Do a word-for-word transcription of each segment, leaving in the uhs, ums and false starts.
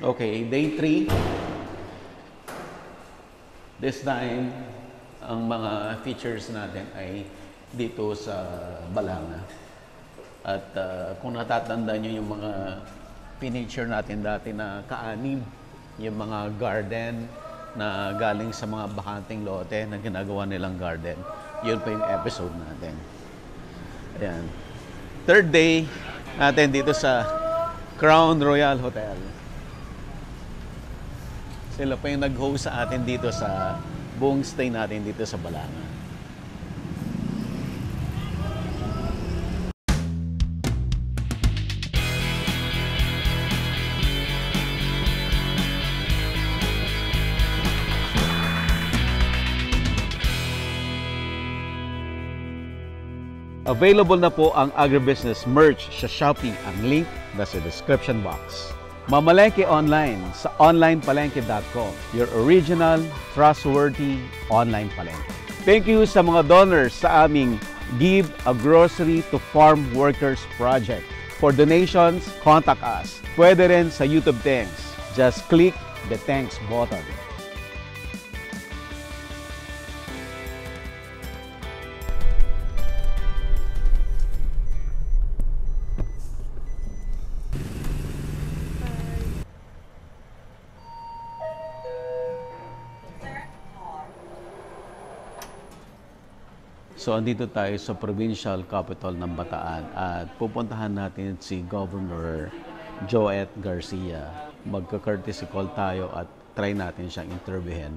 Okay, day three. This time, ang mga features natin ay dito sa Balanga. At uh, kung natatandaan nyo yung mga pinicture natin dati na Kaanib, yung mga garden na galing sa mga bakanting lote na ginagawa nilang garden. Yun pa yung episode natin. Ayan. Third day natin dito sa Crown Royal Hotel. Sila pa yung nag-host sa atin dito sa buong stay natin dito sa Balanga. Available na po ang Agribusiness merch sa Shopee. Ang link nasa description box. Mamalengke online sa online palengke dot com. Your original, trustworthy online palengke. Thank you sa mga donors sa aming Give a Grocery to Farm Workers Project. For donations, contact us. Pwede rin sa YouTube Thanks. Just click the Thanks button. So, andito tayo sa provincial capital ng Bataan at pupuntahan natin si Governor Joette Garcia. Magka-courtesy call tayo at try natin siyang interviewin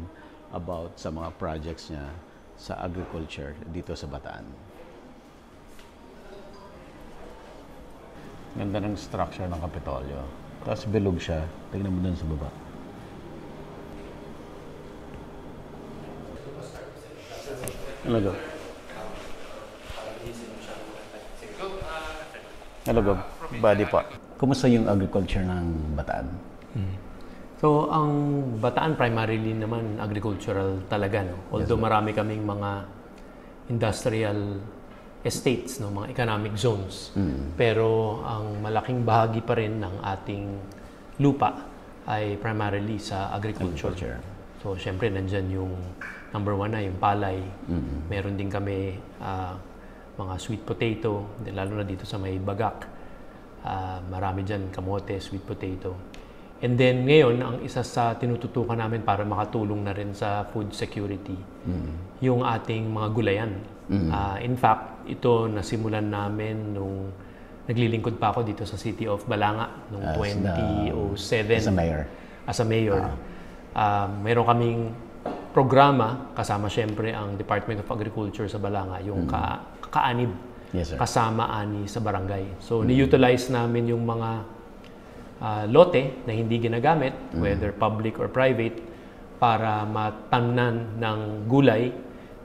about sa mga projects niya sa agriculture dito sa Bataan. Ganda ng structure ng Kapitolyo. Tapos bilog siya. Tignan mo dun sa baba. Ano daw? Hello, Gob. Buddy po. Kumusta yung agriculture ng Bataan? Hmm. So, ang Bataan primarily naman agricultural talaga, no? Although yes, marami kaming mga industrial estates, no? Mga economic zones. Hmm. Pero ang malaking bahagi pa rin ng ating lupa ay primarily sa agriculture. agriculture. So, syempre, nandyan yung number one na yung palay. Hmm. Meron din kami uh, mga sweet potato, lalo na dito sa may Bagak. Uh, marami dyan, kamote, sweet potato. And then ngayon, ang isa sa tinututukan namin para makatulong na rin sa food security, mm-hmm, yung ating mga gulayan. Mm-hmm. Uh, in fact, ito nasimulan namin nung naglilingkod pa ako dito sa City of Balanga noong twenty oh seven. As a mayor. As a mayor. Uh-huh. uh, meron kaming programa, kasama siyempre ang Department of Agriculture sa Balanga, yung mm-hmm, ka Kaanib, yes, kasama ani sa barangay. So, mm-hmm, ni-utilize namin yung mga uh, lote na hindi ginagamit, mm-hmm, whether public or private, para matamnan ng gulay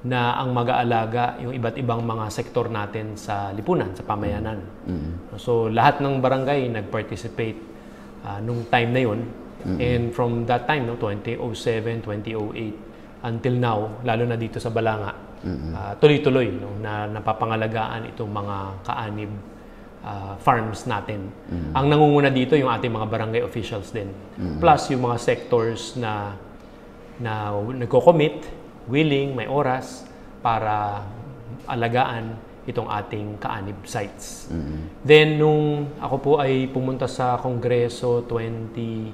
na ang mag-aalaga yung iba't ibang mga sektor natin sa lipunan, sa pamayanan. Mm-hmm. So, lahat ng barangay nag-participate uh, nung time na yun. Mm-hmm. And from that time, no, twenty oh seven, twenty oh eight, until now, lalo na dito sa Balanga, mm-hmm, uh, tuloy-tuloy, no, na napapangalagaan itong mga kaanib uh, farms natin. Mm-hmm. Ang nangunguna dito yung ating mga barangay officials din. Mm-hmm. Plus yung mga sectors na, na nagko-commit, willing, may oras para alagaan itong ating kaanib sites. Mm-hmm. Then nung ako po ay pumunta sa Kongreso twenty,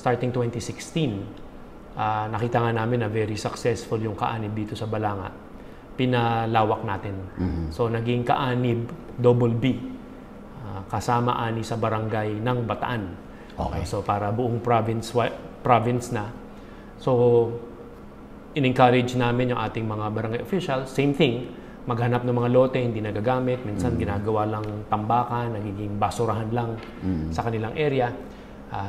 starting twenty sixteen, Uh, nakita nga namin na very successful yung kaanib dito sa Balanga. Pinalawak natin. Mm-hmm. So, naging kaanib double B. Uh, kasama ani sa barangay ng Bataan. Okay. Uh, so, para buong province, province na. So, in-encourage namin yung ating mga barangay officials. Same thing. Maghanap ng mga lote, hindi nagagamit. Minsan, mm-hmm, ginagawa lang tambakan, nagiging basurahan lang, mm-hmm, sa kanilang area. Uh,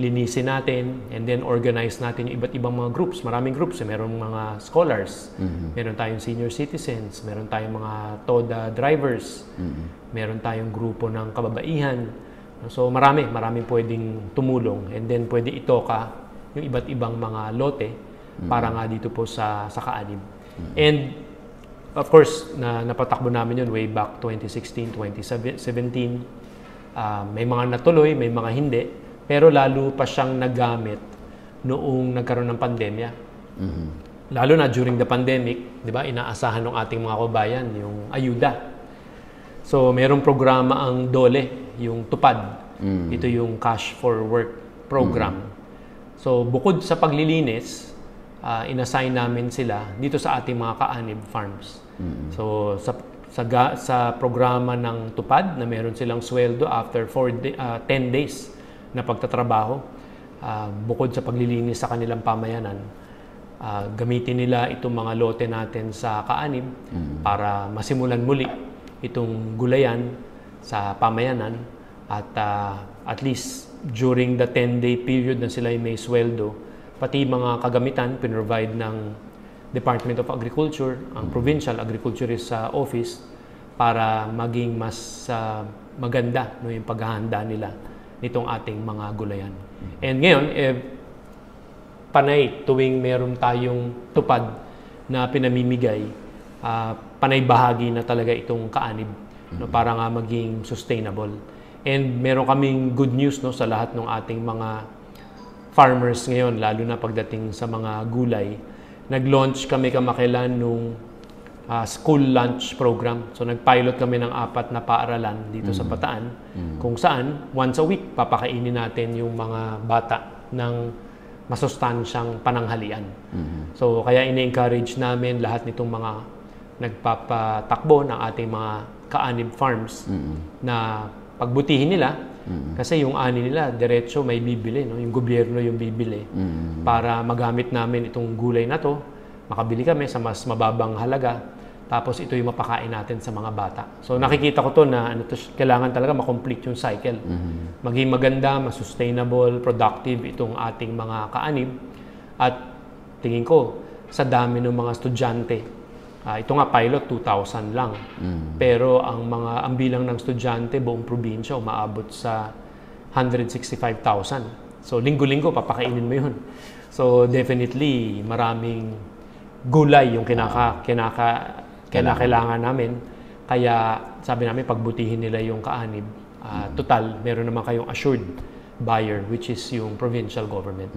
linisin natin and then organize natin yung iba't ibang mga groups. Maraming groups. Eh. Meron mga scholars. Mm-hmm. Meron tayong senior citizens. Meron tayong mga TODA drivers. Mm-hmm. Meron tayong grupo ng kababaihan. So, marami. Marami pwedeng tumulong. And then, pwede itoka yung iba't ibang mga lote, mm-hmm, para nga dito po sa, sa kaanib. Mm-hmm. And, of course, na, napatakbo namin yun way back twenty sixteen, twenty seventeen. Uh, may mga natuloy, may mga hindi. pero lalo pa siyang nagamit noong nagkaroon ng pandemya. Mm-hmm. Lalo na during the pandemic, di ba, inaasahan ng ating mga kabayan yung ayuda. So, merong programa ang Dole, yung TUPAD. Mm-hmm. Ito yung Cash for Work program. Mm-hmm. So, bukod sa paglilinis, uh, inassign namin sila dito sa ating mga kaanib farms. Mm-hmm. So, sa Sa, ga, sa programa ng TUPAD na meron silang sweldo after ten days na pagtatrabaho, uh, bukod sa paglilinis sa kanilang pamayanan, uh, gamitin nila itong mga lote natin sa kaanib mm. para masimulan muli itong gulayan sa pamayanan at uh, at least during the ten-day period na sila may sweldo, pati mga kagamitan pinrovide ng Department of Agriculture, ang Provincial Agriculturist uh, Office, para maging mas uh, maganda no, yung paghahanda nila nitong ating mga gulayan. And ngayon, eh, panay tuwing meron tayong tupad na pinamimigay, uh, panay bahagi na talaga itong kaanib no, para nga maging sustainable. And meron kaming good news no, sa lahat ng ating mga farmers ngayon, lalo na pagdating sa mga gulay. Nag-launch kami kamakailan nung uh, school lunch program. So, nag-pilot kami ng apat na paaralan dito mm-hmm. sa Bataan, mm-hmm. kung saan once a week papakainin natin yung mga bata ng masustansyang pananghalian. Mm-hmm. So, kaya ini-encourage namin lahat nitong mga nagpapatakbo ng ating mga kaanib farms mm-hmm. na pagbutihin nila. Mm-hmm. Kasi yung ani nila, diretso may bibili, no? Yung gobyerno yung bibili mm-hmm. para magamit namin itong gulay na to, makabili kami sa mas mababang halaga, tapos ito yung mapakain natin sa mga bata. So nakikita ko to na ano to, kailangan talaga makomplete yung cycle. Mm-hmm. Maging maganda, mas sustainable, productive itong ating mga kaanib. At tingin ko, sa dami ng mga estudyante, Uh, ito nga pilot, two thousand lang. Mm. Pero ang mga ang bilang ng estudyante buong probinsya umaabot sa one hundred sixty-five thousand. So linggo-linggo papakainin mo 'yun. So definitely maraming gulay yung kinaka kinaka kailangan namin. Kaya sabi namin pagbutihin nila yung kaanib. Uh, total, meron naman kayong assured buyer which is yung provincial government.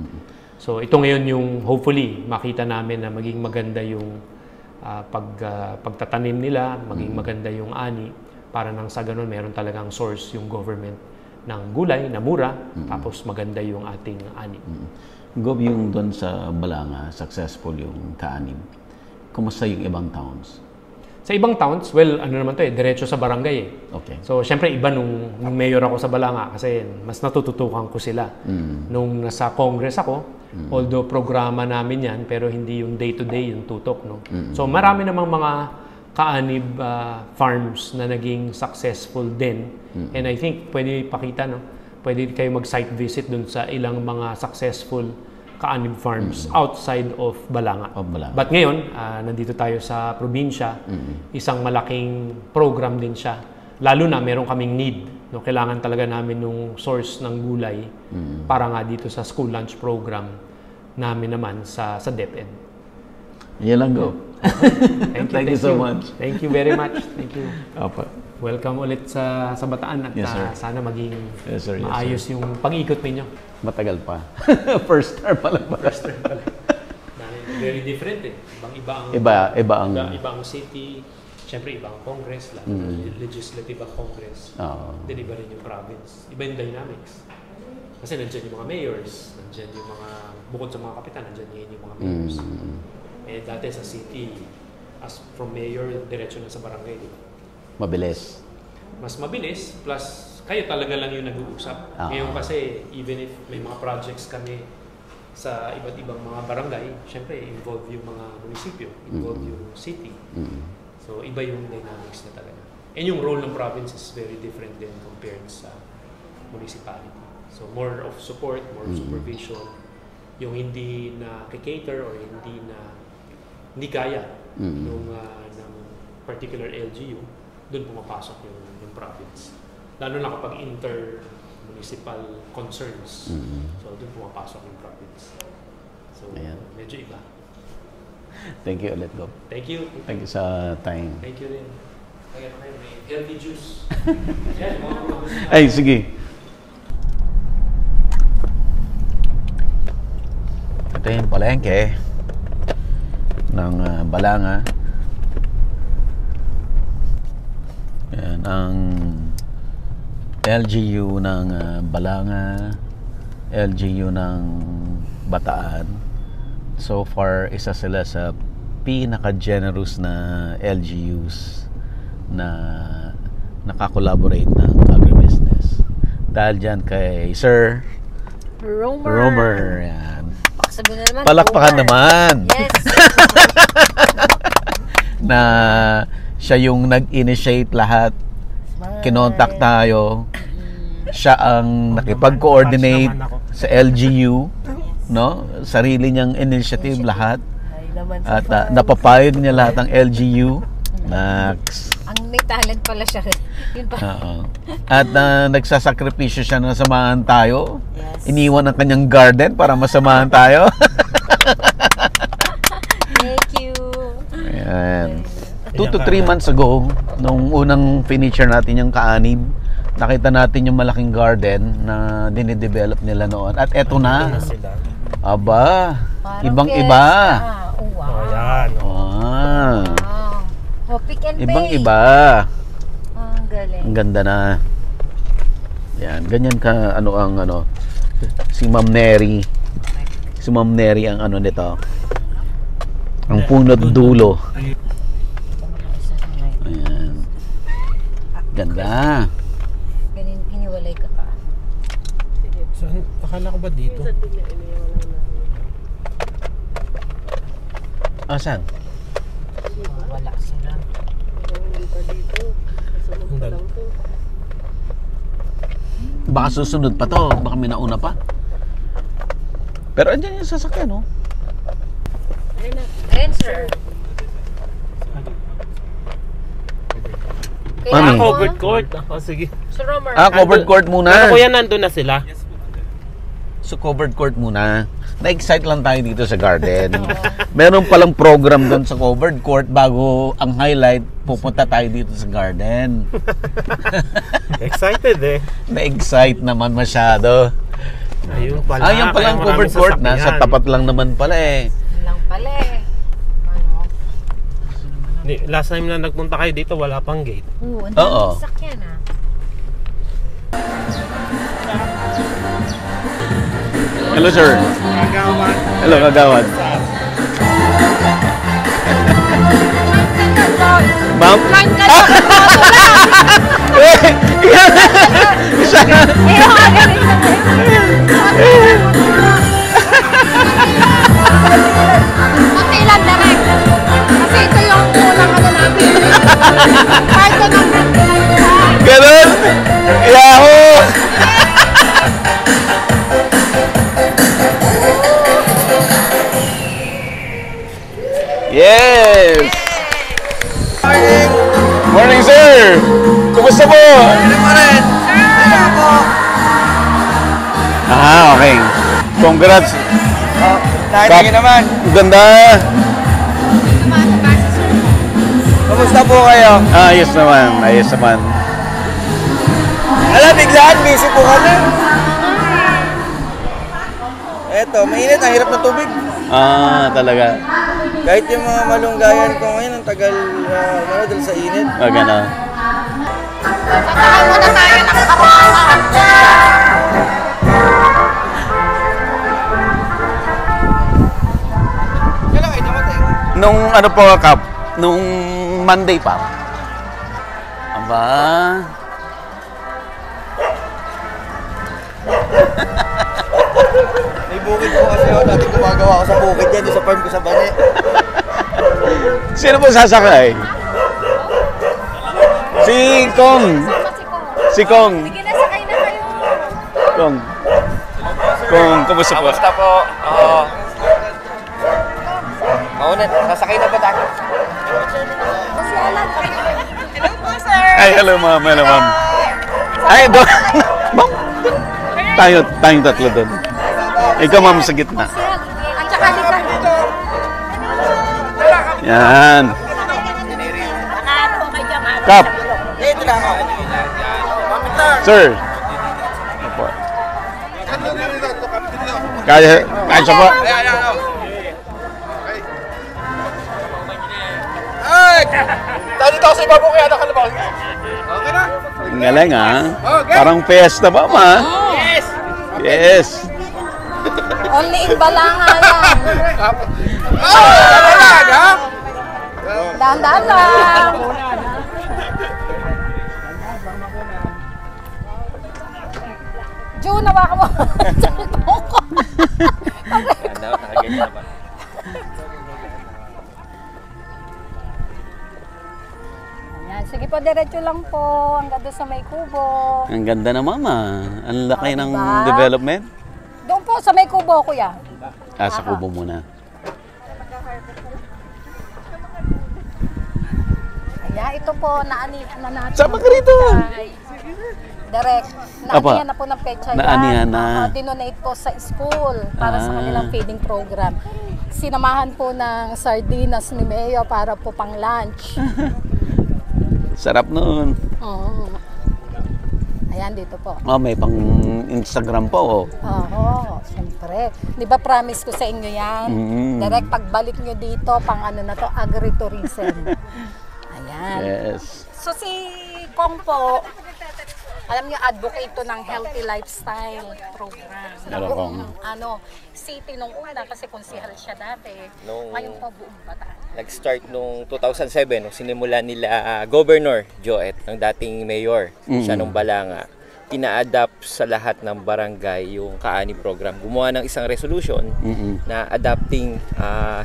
So ito ngayon yung hopefully makita namin na maging maganda yung Uh, pag, uh, pagtatanim nila, maging maganda yung ani para nang sa ganun meron talagang source yung government ng gulay na mura mm-hmm. tapos maganda yung ating ani. Mm-hmm. Gob, yung doon sa Balanga, successful yung kaanib. Kumusta yung ibang towns? Sa ibang towns, well, ano naman to eh, diretso sa barangay eh. Okay. So, syempre iba nung, nung mayor ako sa Balanga kasi mas natututukan ko sila. Mm-hmm. Nung nasa Congress ako, Mm-hmm. although programa namin yan, pero hindi yung day-to-day yung tutok. No? Mm-hmm. So marami namang mga kaanib uh, farms na naging successful din. Mm-hmm. And I think pwede pakita, no? Pwede kayo mag-site visit dun sa ilang mga successful kaanib farms mm-hmm. outside of Balanga. Of Balanga. But ngayon, uh, nandito tayo sa probinsya, mm-hmm. isang malaking program din siya. Lalo na meron kaming need. No, kailangan talaga namin ng source ng gulay mm. para nga dito sa school lunch program namin naman sa, sa DepEd. Yan lang go. thank, thank you, thank you so much. Thank you very much. Thank you. Opo. Welcome ulit sa, sa Bataan at yes, uh, sana maging yes, sir. Yes, maayos sir. Yung pag-ikot ninyo. Matagal pa. First time pa lang. First time pa lang. Very different eh. Ibang iba ang, iba, iba ang, iba, iba ang city. Siyempre, iba ang Congress, lang, mm. legislative ang Congress, oh. Then iba rin yung province. Iba yung dynamics. Kasi nandiyan yung mga mayors, nandiyan yung mga, bukod sa mga kapitan, nandiyan yung mga mayors. Mm. Eh, dati sa city, as from mayor, diretso na sa barangay, di ba? Mabilis. Mas mabilis, plus kayo talaga lang yung nag-uusap. Oh. Ngayon kasi, even if may mga projects kami sa iba't ibang mga barangay, siyempre, involve yung mga munisipyo, involve mm. yung city. Mm. So, iba yung dynamics na talaga. And yung role ng province is very different din compared sa municipality. So, more of support, more of supervision. Mm-hmm. Yung hindi na cater or hindi na hindi kaya mm-hmm. yung, uh, ng particular L G U, doon pumapasok yung, yung province. Lalo na kapag inter-municipal concerns. Mm-hmm. So, doon pumapasok yung province. So, ayan. Medyo iba. Thank you ulit, Gob. Thank you. Thank you sa time. Thank you rin. Healthy juice. Ay, sige. ating palengke ng uh, Balanga. Yan, ang L G U ng uh, Balanga, L G U ng Bataan. So far, isa sila sa pinaka-generous na L G Us na nakakolaborate ng agribusiness. Dahil dyan kay Sir Romer. Romer, yan. Paksabunan naman. Palakpakan Romer. Naman. Yes. Na siya yung nag-initiate lahat. Smart. Kinontak tayo. Siya ang nakipag-coordinate sa L G U, no? Sarili niyang initiative, initiative. lahat. At uh, napapayag niya lahat ang L G U. Next. Ang may talent pala siya. Yun pa. Uh-oh. At uh, nagsasakripisyo siya na samahan tayo. Yes. Iniwan ang kanyang garden para masamahan tayo. Thank you. Ayan. Two to three months ago, nung unang finisher natin yung Kaanib, nakita natin yung malaking garden na dinidevelop nila noon. At eto na. Aba, ibang-iba. Oh, wow. Ayan. Ah. Oh, pick and ibang-iba. Oh, ang galing. Ang ganda na. Yan, ganyan ka ano ang ano si Ma'am Neri. Si Ma'am Neri ang ano nito. Ang punot dulo. Ayan. Ganda. Ganin iniwalay ka pa. So, akala ko ba dito? Ah, saan? Wala sila. Baka susunod pa to. Baka may nauna pa. Pero andyan yung sasakyan, no? Ayan, sir. Mami. Ah, covered court. Oh, sige. Sir Romer. Ah, covered court muna. Pero kuya, nandun na sila. So, covered court muna. Na-excite lang tayo dito sa garden. Meron palang program doon sa covered court bago ang highlight, pupunta tayo dito sa garden. Excited eh. Na-excite naman masyado. Ayun pala. Ayun pala ang covered court na. Sa tapat lang naman pala eh. Lang pala eh. Ano? Last time na nagpunta kayo dito, wala pang gate. Oo. Ang daming sakyan ah. Hello, sir. Kagawad. Hello, kagawad. Ma'am? Kasi ilan na rin. Kasi ito yung kulang ano namin. Parto ng natin. Ganun? Yahoo! Yes! Morning! Morning, sir! Kumusta po? Morning pa rin! Sir! Po! Aha, okay. Congrats! Oh, tayo naman! Ganda! Kumusta po kayo? Ah, ayos naman, ayos naman. Alam, biglaan, busy po kami. Eto, mainit, ang hirap na tubig. Ah, talaga. Kahit yung mga malunggayan ko ngayon, ang tagal uh, maradal sa init. O, gano'n. Sakahan muna tayo ng kapawa. Kailan kayo namatay? Nung ano po, Kap? Nung Monday pa. Aba? May bukid po kasi ako. Dati gumagawa ako sa bukid yan. Doon sa farm ko sa Bani. Sino po sasakay? Si Kong. Si Kong. Sige na, sakay na kayo. Kong. Kong, kumusta po? Kumusta po? Oo. Mauna, sasakay na ba tayo? Hello po, sir. Ay, hello ma'am. Hello ma'am. Ay, doon. Ma'am. Tayo, tayong tatlo doon. Ikaw, ma'am, sa gitna. Yan. Kap. Sir. Kaya, kaya siya po. Dahil dito ako sa ibabong kaya nakalabang. Okay na? Ang galing ha? Okay. Parang pesta ba ma? Oh. Yes! Yes! Only in Balanga yan. Dahan-dahan lang. June, nawakan mo. Salito ko. Ayan, sige po, diretso lang po. Ang ganda sa may kubo. Ang ganda na mama. Ang laki ng development. Doon po sa may kubo, kuya. Ah, sa kubo muna. Ayan, ito po, naanihan na natin. Sama ka rito. Direct. Naanihan na po ng petsa yan. Naanihan na. Dinonate po sa school para sa kanilang feeding program. Sinamahan po ng sardinas ni Mayo para po pang lunch. Sarap noon. Oo. Ayan, dito po. Oh, may pang Instagram po. Oh. Oo, siyempre. Di ba promise ko sa inyo yan? Mm-hmm. Direct pagbalik nyo dito, pang ano na to, agritourism. Ayan. Yes. So si Kong po, alam nyo, advocate to ng healthy lifestyle program. Hello, Kong. Ano, city nung una kasi konsihal siya dati. No, ngayon po buong Bataan. Nag-start noong two thousand seven, nung sinimula nila uh, Governor Joette, ng dating mayor, mm-hmm. siya nung Balanga. Ina-adapt sa lahat ng barangay yung Kaanib program. Gumawa ng isang resolution mm-hmm. na adapting uh,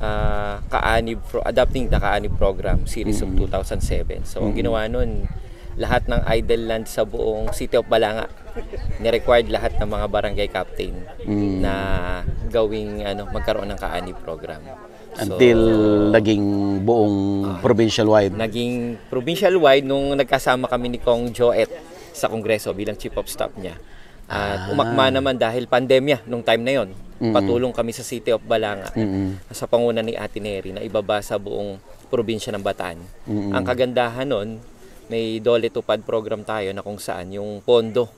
uh, Kaanib pro adapting the Kaanib program series mm-hmm. of two thousand seven. So, mm-hmm. ang ginawa nun, lahat ng idle land sa buong City of Balanga, ni-required lahat ng mga barangay captain mm. na gawing ano, magkaroon ng Kaanib program. Until so, naging buong uh, provincial-wide? Naging provincial-wide nung nagkasama kami ni Kong Joette sa Kongreso bilang chief of staff niya. At ah. umakma naman dahil pandemya nung time na yon. Mm -hmm. Patulong kami sa City of Balanga mm -hmm. sa panguna ni Ate Neri na ibaba sa buong probinsya ng Bataan. Mm -hmm. Ang kagandahan nun, may Dole TUPAD program tayo na kung saan yung pondo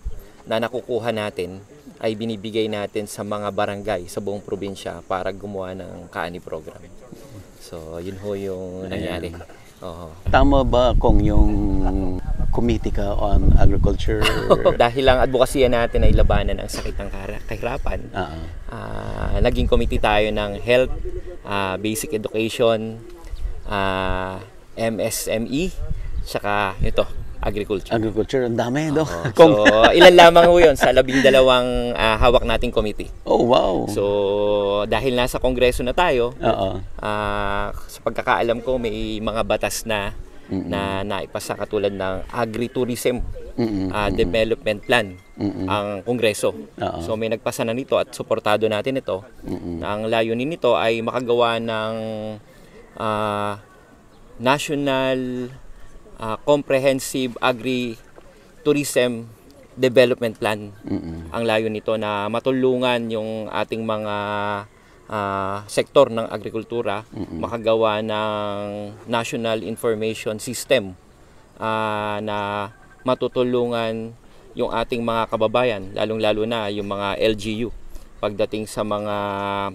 na nakukuha natin ay binibigay natin sa mga barangay sa buong probinsya para gumawa ng Kaanib program. So, yun ho yung nangyari. Oo. Tama ba kung yung committee ka on agriculture? Dahil lang advokasya natin ay labanan ang sakit ng kahirapan, uh -huh. uh, naging committee tayo ng health, uh, basic education, uh, M S M E, saka ito, agriculture. Agriculture, ang dami, no? Uh, so, ilan lamang ho yun sa labing dalawang uh, hawak nating committee. Oh, wow. So, dahil nasa Kongreso na tayo, uh-oh. Uh, sa pagkakaalam ko, may mga batas na mm-mm. na naipasa katulad ng agritourism uh, development plan mm-mm. ang Kongreso. Uh-oh. So, may nagpasa na nito at suportado natin ito. Mm-mm. Na ang layunin nito ay makagawa ng uh, national... Uh, comprehensive agri-tourism development plan. Mm-mm. Ang layo nito na matulungan yung ating mga uh, sektor ng agrikultura mm-mm. makagawa ng national information system uh, na matutulungan yung ating mga kababayan, lalong-lalo na yung mga L G U pagdating sa mga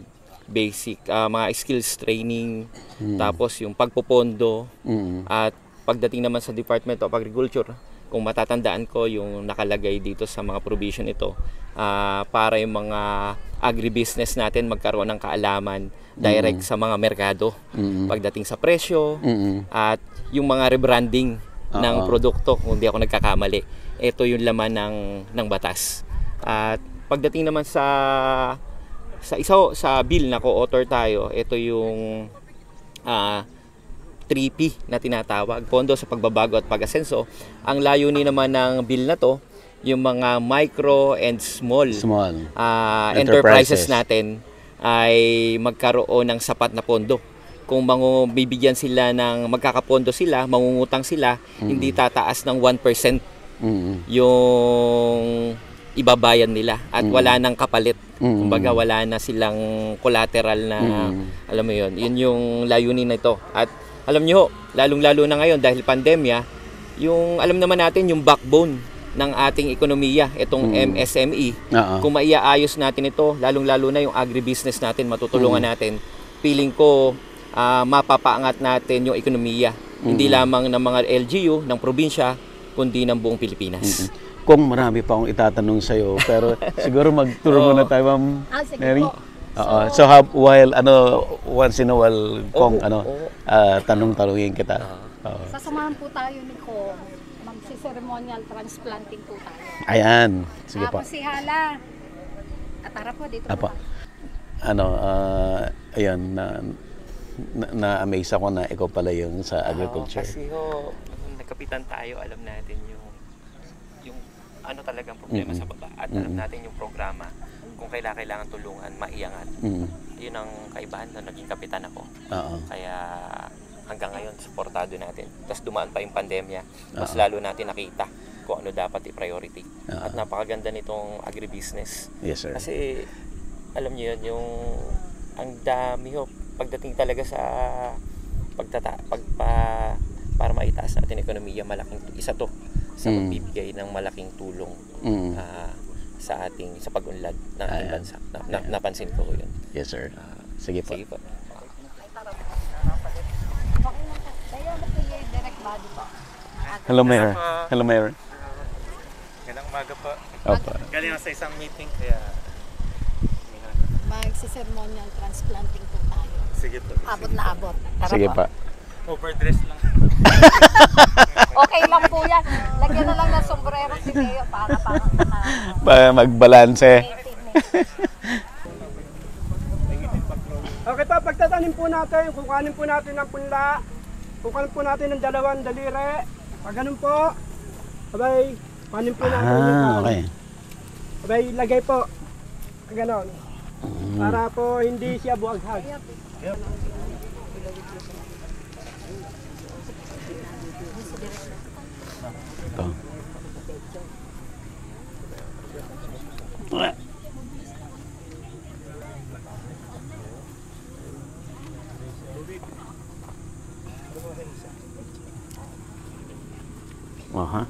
basic, uh, mga skills training, mm-mm. tapos yung pagpupondo mm-mm. at pagdating naman sa Department of Agriculture, kung matatandaan ko yung nakalagay dito sa mga provision ito uh, para yung mga agribusiness natin magkaroon ng kaalaman direct mm-hmm. sa mga merkado mm-hmm. pagdating sa presyo mm-hmm. at yung mga rebranding uh-huh. ng produkto, kung di ako nagkakamali. Ito yung laman ng, ng batas. At pagdating naman sa sa isa sa bill na co-author tayo, ito yung uh, three P na tinatawag, pondo sa pagbabago at pag-asenso. Ang layunin naman ng bill na to, yung mga micro and small, small. Uh, enterprises. enterprises natin ay magkaroon ng sapat na pondo. Kung bibigyan sila ng magkakapondo sila, mangungutang sila, mm-hmm. hindi tataas ng one percent mm-hmm. yung ibabayan nila at mm-hmm. wala nang kapalit. Mm-hmm. Kumbaga wala na silang collateral na, mm-hmm. alam mo yun, yun yung layunin na ito. At alam nyo, lalong-lalo na ngayon dahil pandemya, yung alam naman natin yung backbone ng ating ekonomiya, itong mm. M S M E. Uh-huh. Kung maiaayos natin ito, lalong-lalo na yung agribusiness natin, matutulungan mm. natin. Feeling ko, uh, mapapaangat natin yung ekonomiya. Mm-hmm. Hindi lamang ng mga L G U, ng probinsya, kundi ng buong Pilipinas. Mm-hmm. Kung marami pa akong itatanong sa'yo, pero siguro magturo muna tayo, Ma'am Neri. Uh, so, so have, while, ano, once in a while, kung oh, ano, oh. Uh, tanong-tanongin kita. Uh, Sasamahan po tayo ni Kong, mag-ceremonial transplanting po tayo. Ayan. Sige po. Tapos si Hala. At tara po, dito Apa. po. Ano, uh, ayan, na-amaze na, na ako na ikaw pala yung sa agriculture. Oh, kasi ho, nagkapitan tayo, alam natin yung, yung ano talagang problema mm -hmm. sa baba. At alam mm -hmm. natin yung programa. Kung kailangan, kailangan tulungan, maiangat. Mm. Yun ang kaibahan na naging kapitan ako. Uh-huh. Kaya hanggang ngayon, supportado natin. Tapos dumaan pa yung pandemya, mas uh-huh. lalo natin nakita kung ano dapat i-priority. Uh-huh. At napakaganda nitong agribusiness. Yes, sir. Kasi alam niyo yun, yung ang dami ho, pagdating talaga sa pagtata, pagpa, para maitaas natin ekonomiya, malaking isa to sa mm. magbibigay ng malaking tulong. Mm. Uh, sa ating sa pag-unlad ng ating bansa. Na, na, napansin ko yun. Yes, sir. Uh, sige po. Sige po. Hello, Mayor. Hello, Mayor. Magandang umaga po. Opo. Galing sa isang meeting kaya magsiseremonyal transplanting po tayo. Sige po. Abot na abot. Tara sige po. Pa. Overdress lang. Okay lang po yan. Lagyan na lang ng sombrero si Leo para pang, uh, para magbalanse. Okay po, pagtatanim po natin, kukuhanin po natin ng punla, kukuhanin po natin ng dalawang dalire, pag ganun po, abay, panin po natin ah, yung okay. Abay, lagay po, ganun, mm. para po hindi siya buhaghag. Yep. Ito. Aha.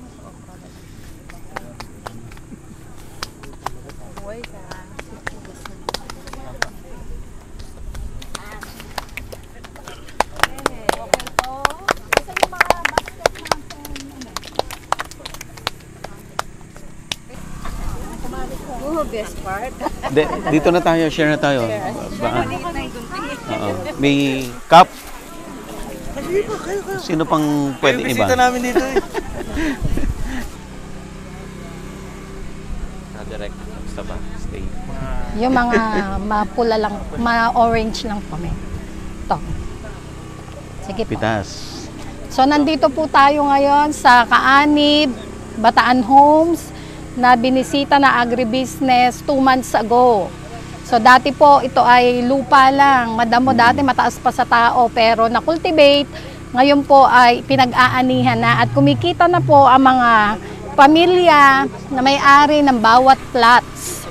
De, dito na tayo, share na tayo. Ba uh, may cup. Sino pang pwede iba? Bisita namin dito eh. Direct, basta ba? Stay. Yung mga mapula lang, ma-orange lang kami. Ito. Sige po. Pitas. So, nandito po tayo ngayon sa Kaanib, Bataan Homes, na binisita na agribusiness two months ago. So dati po, ito ay lupa lang. Madamo dati, mataas pa sa tao, pero na-cultivate. Ngayon po ay pinag-aanihan na at kumikita na po ang mga pamilya na may-ari ng bawat plots.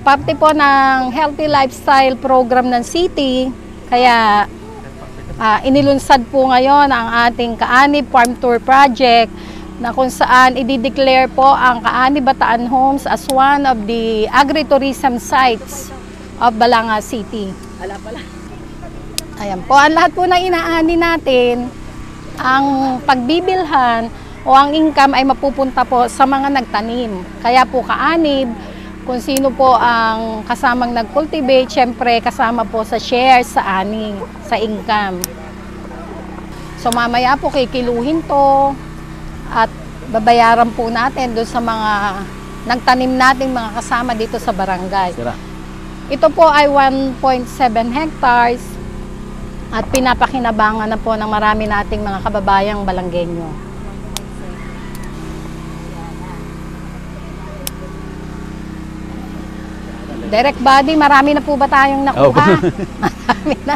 Parte po ng healthy lifestyle program ng city, kaya Uh, inilunsad po ngayon ang ating Kaanib Farm Tour Project na kung saan i-declare po ang Kaanib Bataan Homes as one of the agritourism sites of Balanga City. Ayan po, ang lahat po na inaani natin, ang pagbibilhan o ang income ay mapupunta po sa mga nagtanim. Kaya po Kaanib, kung sino po ang kasamang nag-cultivate, syempre kasama po sa share, sa ani, sa income. So mamaya po kikiluhin to at babayaran po natin doon sa mga nagtanim nating mga kasama dito sa barangay. Ito po ay one point seven hectares at pinapakinabangan na po ng marami nating mga kababayang Balanggenyo. Direct body, marami na po ba tayong nakuha? Oh. Marami na.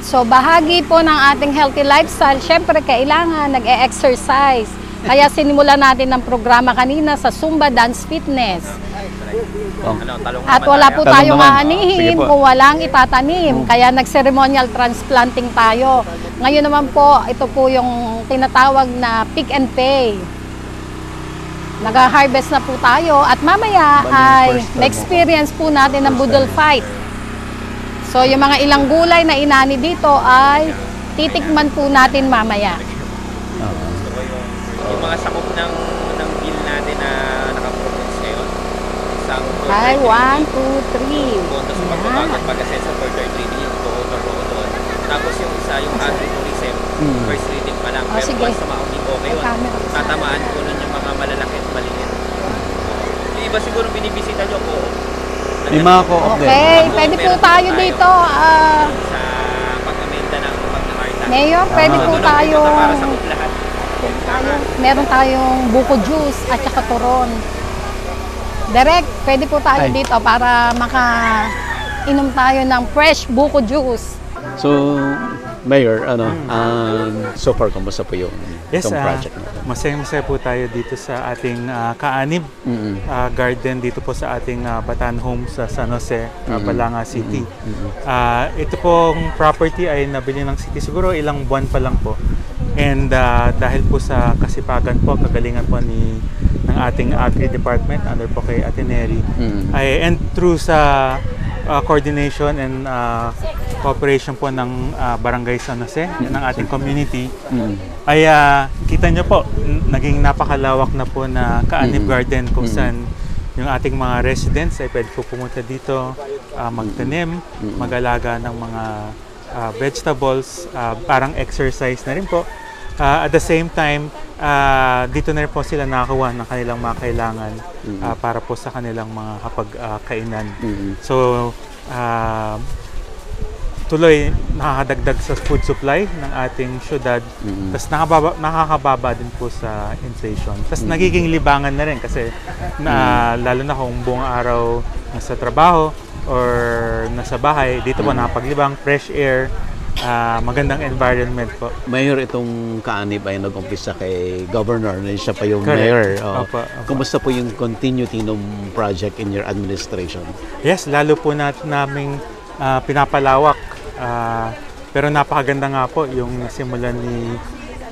So, bahagi po ng ating healthy lifestyle, syempre kailangan nag-e-exercise. Kaya sinimula natin ang programa kanina sa Zumba Dance Fitness Oh. At wala po tayong aanihin kung walang itatanim. Hmm. Kaya nag-ceremonial transplanting tayo. Ngayon naman po, ito po yung tinatawag na pick and pay. Nag-harvest na po tayo at mamaya ay na-experience po natin ang boodle fight. So yung mga ilang gulay na inani dito ay titikman po natin mamaya. Uh-huh. So yung, yung mga sakop ng, ng bill natin na naka-province ngayon. Ay, one, two, three. Tapos magbabagat pag-assess sa further reading yung two, two, two. Tapos yung isa, yung agribusiness, first reading pa lang. Oh, pero once na mauni ko ngayon, tatamaan ko nun yung mga malalaki at maliit. Yung iba siguro binibisita nyo po. Lima ko. Okay, okay. Pwede po tayo dito. Uh, sa pag-amenda ng pag-aarta. Mayor, pwede po tayo. Meron tayong buko juice at saka turon. Direct, pwede po tayo Ay. dito para makainom tayo ng fresh buko juice. So, Mayor, ano, um, so far, kumusta po yung yes, itong project natin? Uh, Masaya-masaya po tayo dito sa ating uh, Kaanib mm-hmm. uh, Garden dito po sa ating uh, Bataan Home sa San Jose, mm-hmm. uh, Balanga City. Mm-hmm. uh, ito pong property ay nabili ng city siguro ilang buwan pa lang po. And uh, dahil po sa kasipagan po, kagalingan po ni ng ating Agri Department under po kay Ate Neri, mm-hmm. ay, and through sa Uh, coordination and uh, cooperation po ng uh, Barangay San Jose, mm-hmm. ng ating community, mm-hmm. ay uh, kita nyo po, naging napakalawak na po na Kaanib mm-hmm. Garden kung saan mm-hmm. yung ating mga residents ay pwede po pumunta dito, uh, magtanim, mm-hmm. mag-alaga ng mga uh, vegetables, uh, parang exercise na rin po. Uh, at the same time, uh, dito na rin po sila nakakuha ng kanilang mga kailangan mm-hmm. uh, para po sa kanilang mga kapagkainan. Uh, mm-hmm. So, uh, tuloy nakakadagdag sa food supply ng ating syudad. Mm-hmm. Tapos nakakababa din po sa inflation. Tapos mm-hmm. nagiging libangan na rin kasi na, mm-hmm. lalo na kung buong araw nasa trabaho or nasa bahay, dito mm-hmm. po nakapaglibang, fresh air. Uh, magandang environment po. Mayor, itong Kaanib ay nag-umpisa kay Governor, na siya pa yung Correct. Mayor. Oh. Opa, opa. Kumusta po yung continuity ng project in your administration? Yes, lalo po natin naming uh, pinapalawak. Uh, pero napakaganda nga po yung nasimulan ni,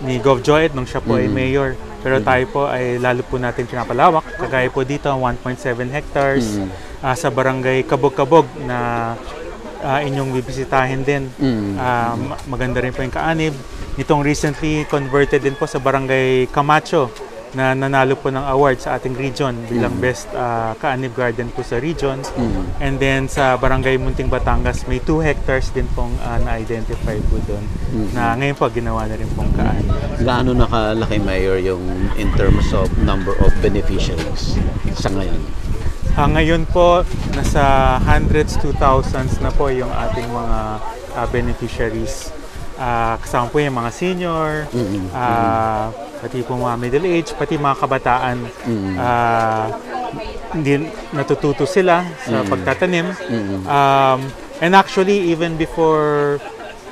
ni Gov Joette nung siya po mm-hmm. ay Mayor. Pero mm-hmm. tayo po ay lalo po natin pinapalawak. Kagaya po dito, one point seven hectares mm-hmm. uh, sa barangay Kabog-Kabog na Uh, inyong bibisitahin din. Mm. Uh, maganda rin po yung Kaanib. Nitong recently converted din po sa Barangay Camacho na nanalo po ng award sa ating region bilang mm. best uh, Kaanib Garden po sa region. Mm. And then sa Barangay Munting Batangas may two hectares din pong uh, na-identify po doon mm. na ngayon po ginawa na rin pong Kaanib. Gaano nakalaki, Mayor, yung in terms of number of beneficiaries sa ngayon? Uh, ngayon po, nasa hundreds to thousands na po yung ating mga uh, beneficiaries. Uh, kasama po yung mga senior, mm-hmm. uh, pati po mga middle age, pati mga kabataan. Mm-hmm. uh, hindi natututo sila sa mm-hmm. pagtatanim. Mm-hmm. Um, and actually, even before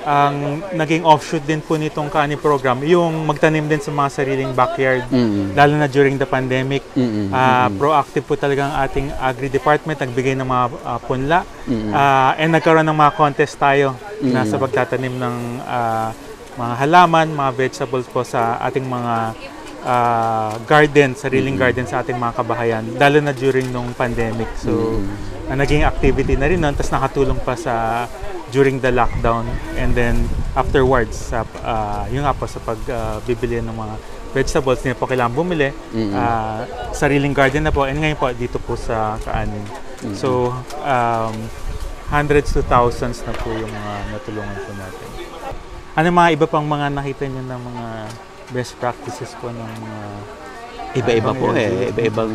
ang naging offshoot din po nitong Kaanib program, yung magtanim din sa mga sariling backyard, mm-hmm. lalo na during the pandemic. Mm-hmm. Uh, proactive po talaga ang ating agri department, nagbigay ng mga uh, punla, mm-hmm. uh, and nagkaroon ng mga contest tayo mm-hmm. na sa pagtatanim ng uh, mga halaman, mga vegetables po sa ating mga uh, garden, sariling mm-hmm. garden sa ating mga kabahayan, lalo na during nung pandemic. So, mm-hmm. uh, naging activity na rin nun, tas nakatulong pa sa during the lockdown, and then afterwards, uh, uh, yung nga po sa pagbibili uh, ng mga vegetables, hindi po kailangan bumili, mm-hmm. uh, sariling garden na po, and ngayon po dito po sa Kaanib. Mm-hmm. So, um, hundreds to thousands na po yung mga natulungan po natin. Ano mga iba pang mga nakita nyo ng mga best practices po ng mga iba-iba po eh, iba-ibang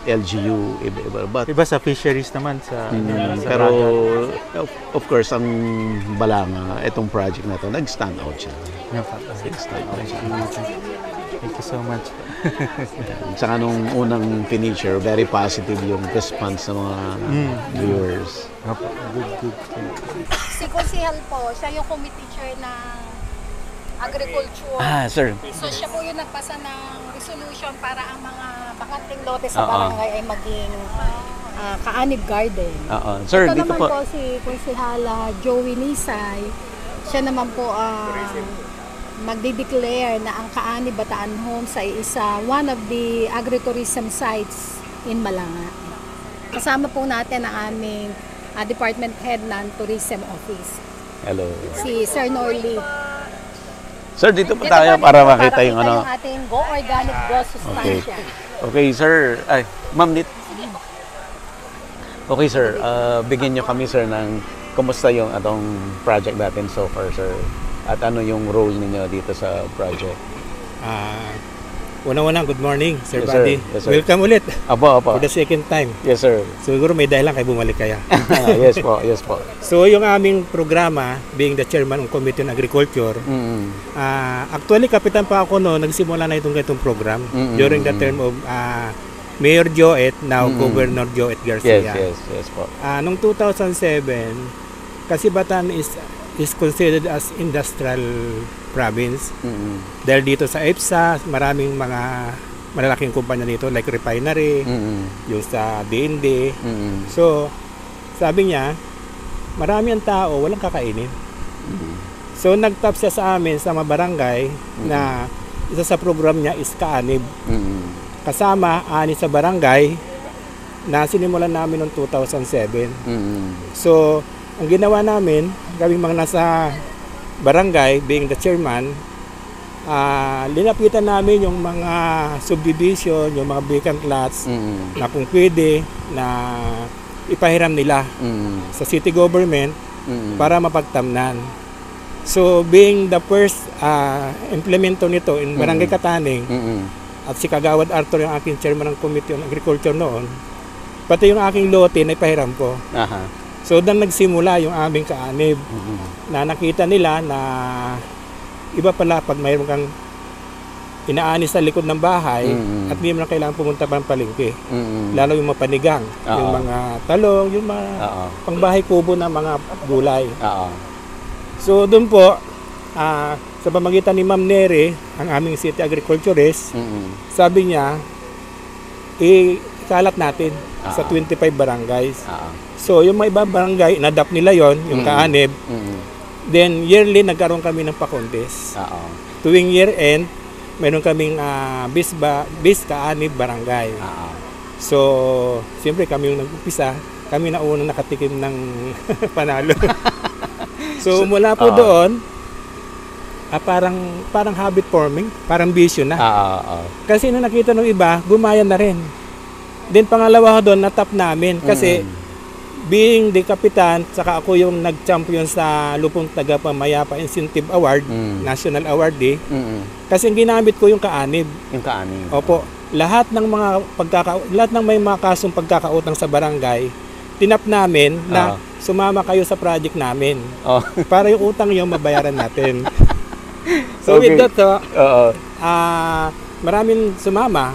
L G U, iba-iba. But, iba sa fisheries naman. Sa, mm, sa pero, of, of course, ang Balanga, itong project na ito, nag-stand out siya. Nag-stand out siya. Thank you so much. Sa anong unang finisher, very positive yung response ng mga mm. viewers. Good, good. Si Konsehal po, siya yung committee chair ng Agriculture. Ah, sir. So siya po yung nagpasa ng resolution para ang mga bakanting lote sa uh-oh. barangay ay maging uh, Kaanib Garden. Uh-oh. Sir, ito dito naman po, po si Konsehala Joey Nisay. Siya naman po ang uh, magde-declare na ang Kaanib Bataan Homes ay isa one of the agritourism sites in Balanga. Kasama po natin ang aming uh, department head ng tourism office. Hello. Si Sir Norly. Sir, dito po dito tayo po para makita yung ano. Para ating Go Organic, Go Sustansya. Okay, okay sir. Ay, ma'am Nit. Okay, sir. Uh, bigyan nyo kami, sir, ng kumusta yung atong project natin so far, sir. At ano yung role ninyo dito sa project? Uh, Una-una, good morning, Sir yes, Buddy. Sir. Yes, sir. Welcome ulit. Apo, apo. For the second time. Yes, sir. Siguro may dahilan kayo bumalik kaya. Yes po, yes po. So yung aming programa, being the chairman ng Committee on Agriculture, mm-hmm. uh, actually, kapitan pa ako noon, nagsimula na itong itong program mm-hmm. during the term of uh, Mayor Joette, now mm-hmm. Governor Joette Garcia. Yes, yes, yes po. Uh, noong two thousand seven, kasi Bataan is... is considered as industrial province. Mm-hmm. Dahil dito sa E P S A, maraming mga malalaking kumpanya dito like refinery, mm-hmm. yung sa D N D. Mm-hmm. So, sabi niya, marami ang tao, walang kakainin. Mm-hmm. So, nagtap siya sa amin sa mga barangay mm-hmm. na isa sa program niya is Kaanib. Mm-hmm. Kasama, ani sa barangay na sinimulan namin noong two thousand seven. Mm-hmm. So, ang ginawa namin, kaming mga nasa barangay, being the chairman, uh, linapitan namin yung mga subdivision, yung mga vacant lots mm-hmm. na kung pwede na ipahiram nila mm-hmm. sa city government mm-hmm. para mapagtamnan. So being the first uh, implemento nito in Barangay mm-hmm. Kataning, mm-hmm. at si Kagawad Arthur yung aking chairman ng Committee on Agriculture noon, pati yung aking lote na ipahiram ko. Aha. So, nang nagsimula yung aming Kaanib, mm-hmm. na nakita nila na iba pala pag mayroon kang inaani sa likod ng bahay mm-hmm. at hindi mo na kailangan pumunta pa ng palengke. Mm-hmm. Lalo yung mga panigang, uh-oh. Yung mga talong, yung mga uh-oh. Pangbahay kubo na mga gulay. Uh-oh. So, doon po, uh, sa pamagitan ni Ma'am Neri, ang aming city agriculturist, mm-hmm. sabi niya, ikalat natin uh-oh. Sa twenty-five barangays. Uh-oh. So, yung mga ibang barangay, inadapt nila yon yung mm-hmm. Kaanib. Mm-hmm. Then, yearly, nagkaroon kami ng pa-contest. Uh-oh. Tuwing year-end, meron kaming uh, bis, ba, bis Kaanib barangay. Uh-oh. So, siyempre, kami yung nag-upisa. Kami na unang nakatikim ng panalo. So, so, mula po uh-oh. Doon, ah, parang, parang habit forming, parang vision na. Uh-oh. Kasi nung nakita ng iba, gumaya na rin. Then, pangalawa doon, natap namin. Kasi, mm-hmm. being the kapitan, saka ako yung nag-champion sa Lupong Tagapamayapa Incentive Award, mm. National Award eh. Mm-hmm. Kasi ginamit ko yung Kaanib. Yung Kaanib. Opo. Lahat ng mga pagkaka lahat ng may mga kasong pagkakautang sa barangay, tinap namin na oh. sumama kayo sa project namin. Oh. Para yung utang yung mabayaran natin. So okay. with that, uh, uh-oh. Uh, maraming sumama.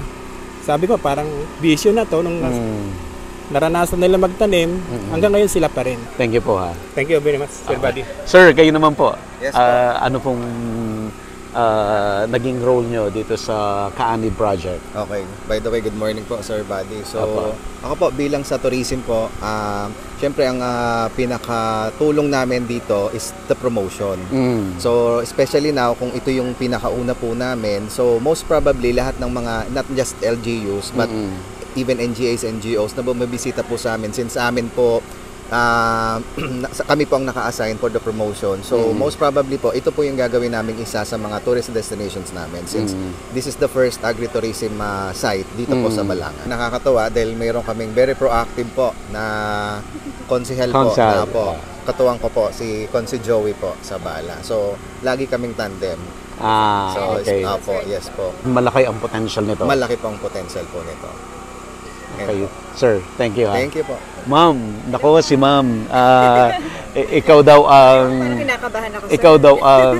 Sabi ko, parang vision na to nung mm. naranasan nila magtanim, mm-hmm. hanggang ngayon sila pa rin. Thank you po ha. Thank you very much, Sir Buddy. Okay. Sir, kayo naman po. Yes, uh, ano pong uh, naging role nyo dito sa Kaanib Project? Okay. By the way, good morning po, Sir Buddy. So, Apo. Ako po bilang sa tourism po, uh, siyempre ang uh, pinakatulong namin dito is the promotion. Mm. So, especially now, kung ito yung pinakauna po namin, so most probably lahat ng mga, not just L G Us, but mm-hmm. even N G As, N G Os na bumibisita po sa amin since amin po uh, kami po ang naka-assign for the promotion. So mm-hmm. most probably po ito po yung gagawin namin isa sa mga tourist destinations namin since mm-hmm. this is the first agritourism uh, site dito mm-hmm. po sa Balanga. Nakakatawa dahil mayroon kaming very proactive po na konsehal po na po. Katuwang ko po si Konsi Joey po sa Bala. So lagi kaming tandem. Ah, so, okay. Uh, po, yes po. Malaki ang potential nito. Malaki po ang potential po nito. Okay. Sir, thank you. Ha? Thank you po. Ma'am, nakuha si ma'am. Uh, ikaw daw ang... Kinakabahan ako, sir. Ikaw daw ang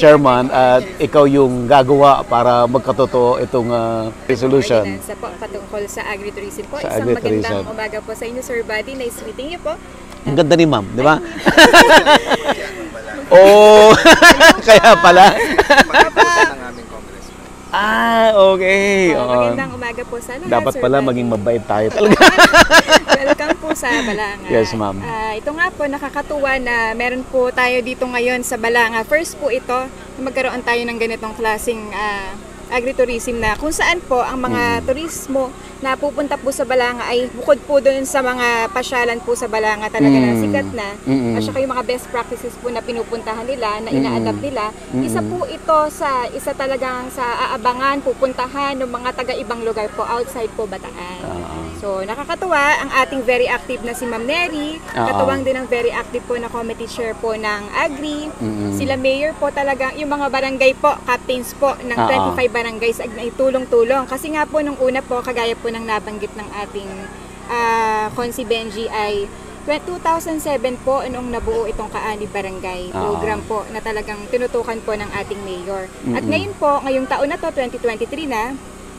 chairman at ikaw yung gagawa para magkatotoo itong uh, resolution. Sa po, patungkol sa agritourism po. Sa isang agritourism. Magandang umaga po sa inyo, Sir Buddy. Nice meeting you po. Ang ganda ni ma'am, di ba? Oh, kaya pala. Makapagod ng aming congressman. Ah, okay. Oh, magandang umaga po sana. Dapat sir, pala maging mabait tayo talaga. Welcome po sa Balanga. Yes, ma'am. Uh, ito nga po, nakakatuwa na meron po tayo dito ngayon sa Balanga. First po ito, magkaroon tayo ng ganitong klaseng uh, agritourism na kung saan po ang mga mm. turismo na pupunta po sa Balanga ay bukod po doon sa mga pasyalan po sa Balanga talaga mm. na sikat na mm-mm. at saka yung mga best practices po na pinupuntahan nila, na ina-adapt nila. Mm-mm. Isa po ito sa isa talagang sa aabangan, pupuntahan ng mga taga-ibang lugar po outside po Bataan. Uh-huh. So nakakatuwa ang ating very active na si Ma'am Neri, uh-huh. katuwang din ang very active po na committee chair po ng Agri. Mm-mm. Sila mayor po talaga, yung mga barangay po, captains po ng uh-huh. twenty-five barangays ay tulong-tulong. Kasi nga po nung una po, kagaya po ng nabanggit ng ating uh, Consi Benji ay two thousand seven po noong nabuo itong Kaanib Barangay uh-huh. program po na talagang tinutukan po ng ating mayor. Mm-hmm. At ngayon po, ngayong taon na to, twenty twenty-three na,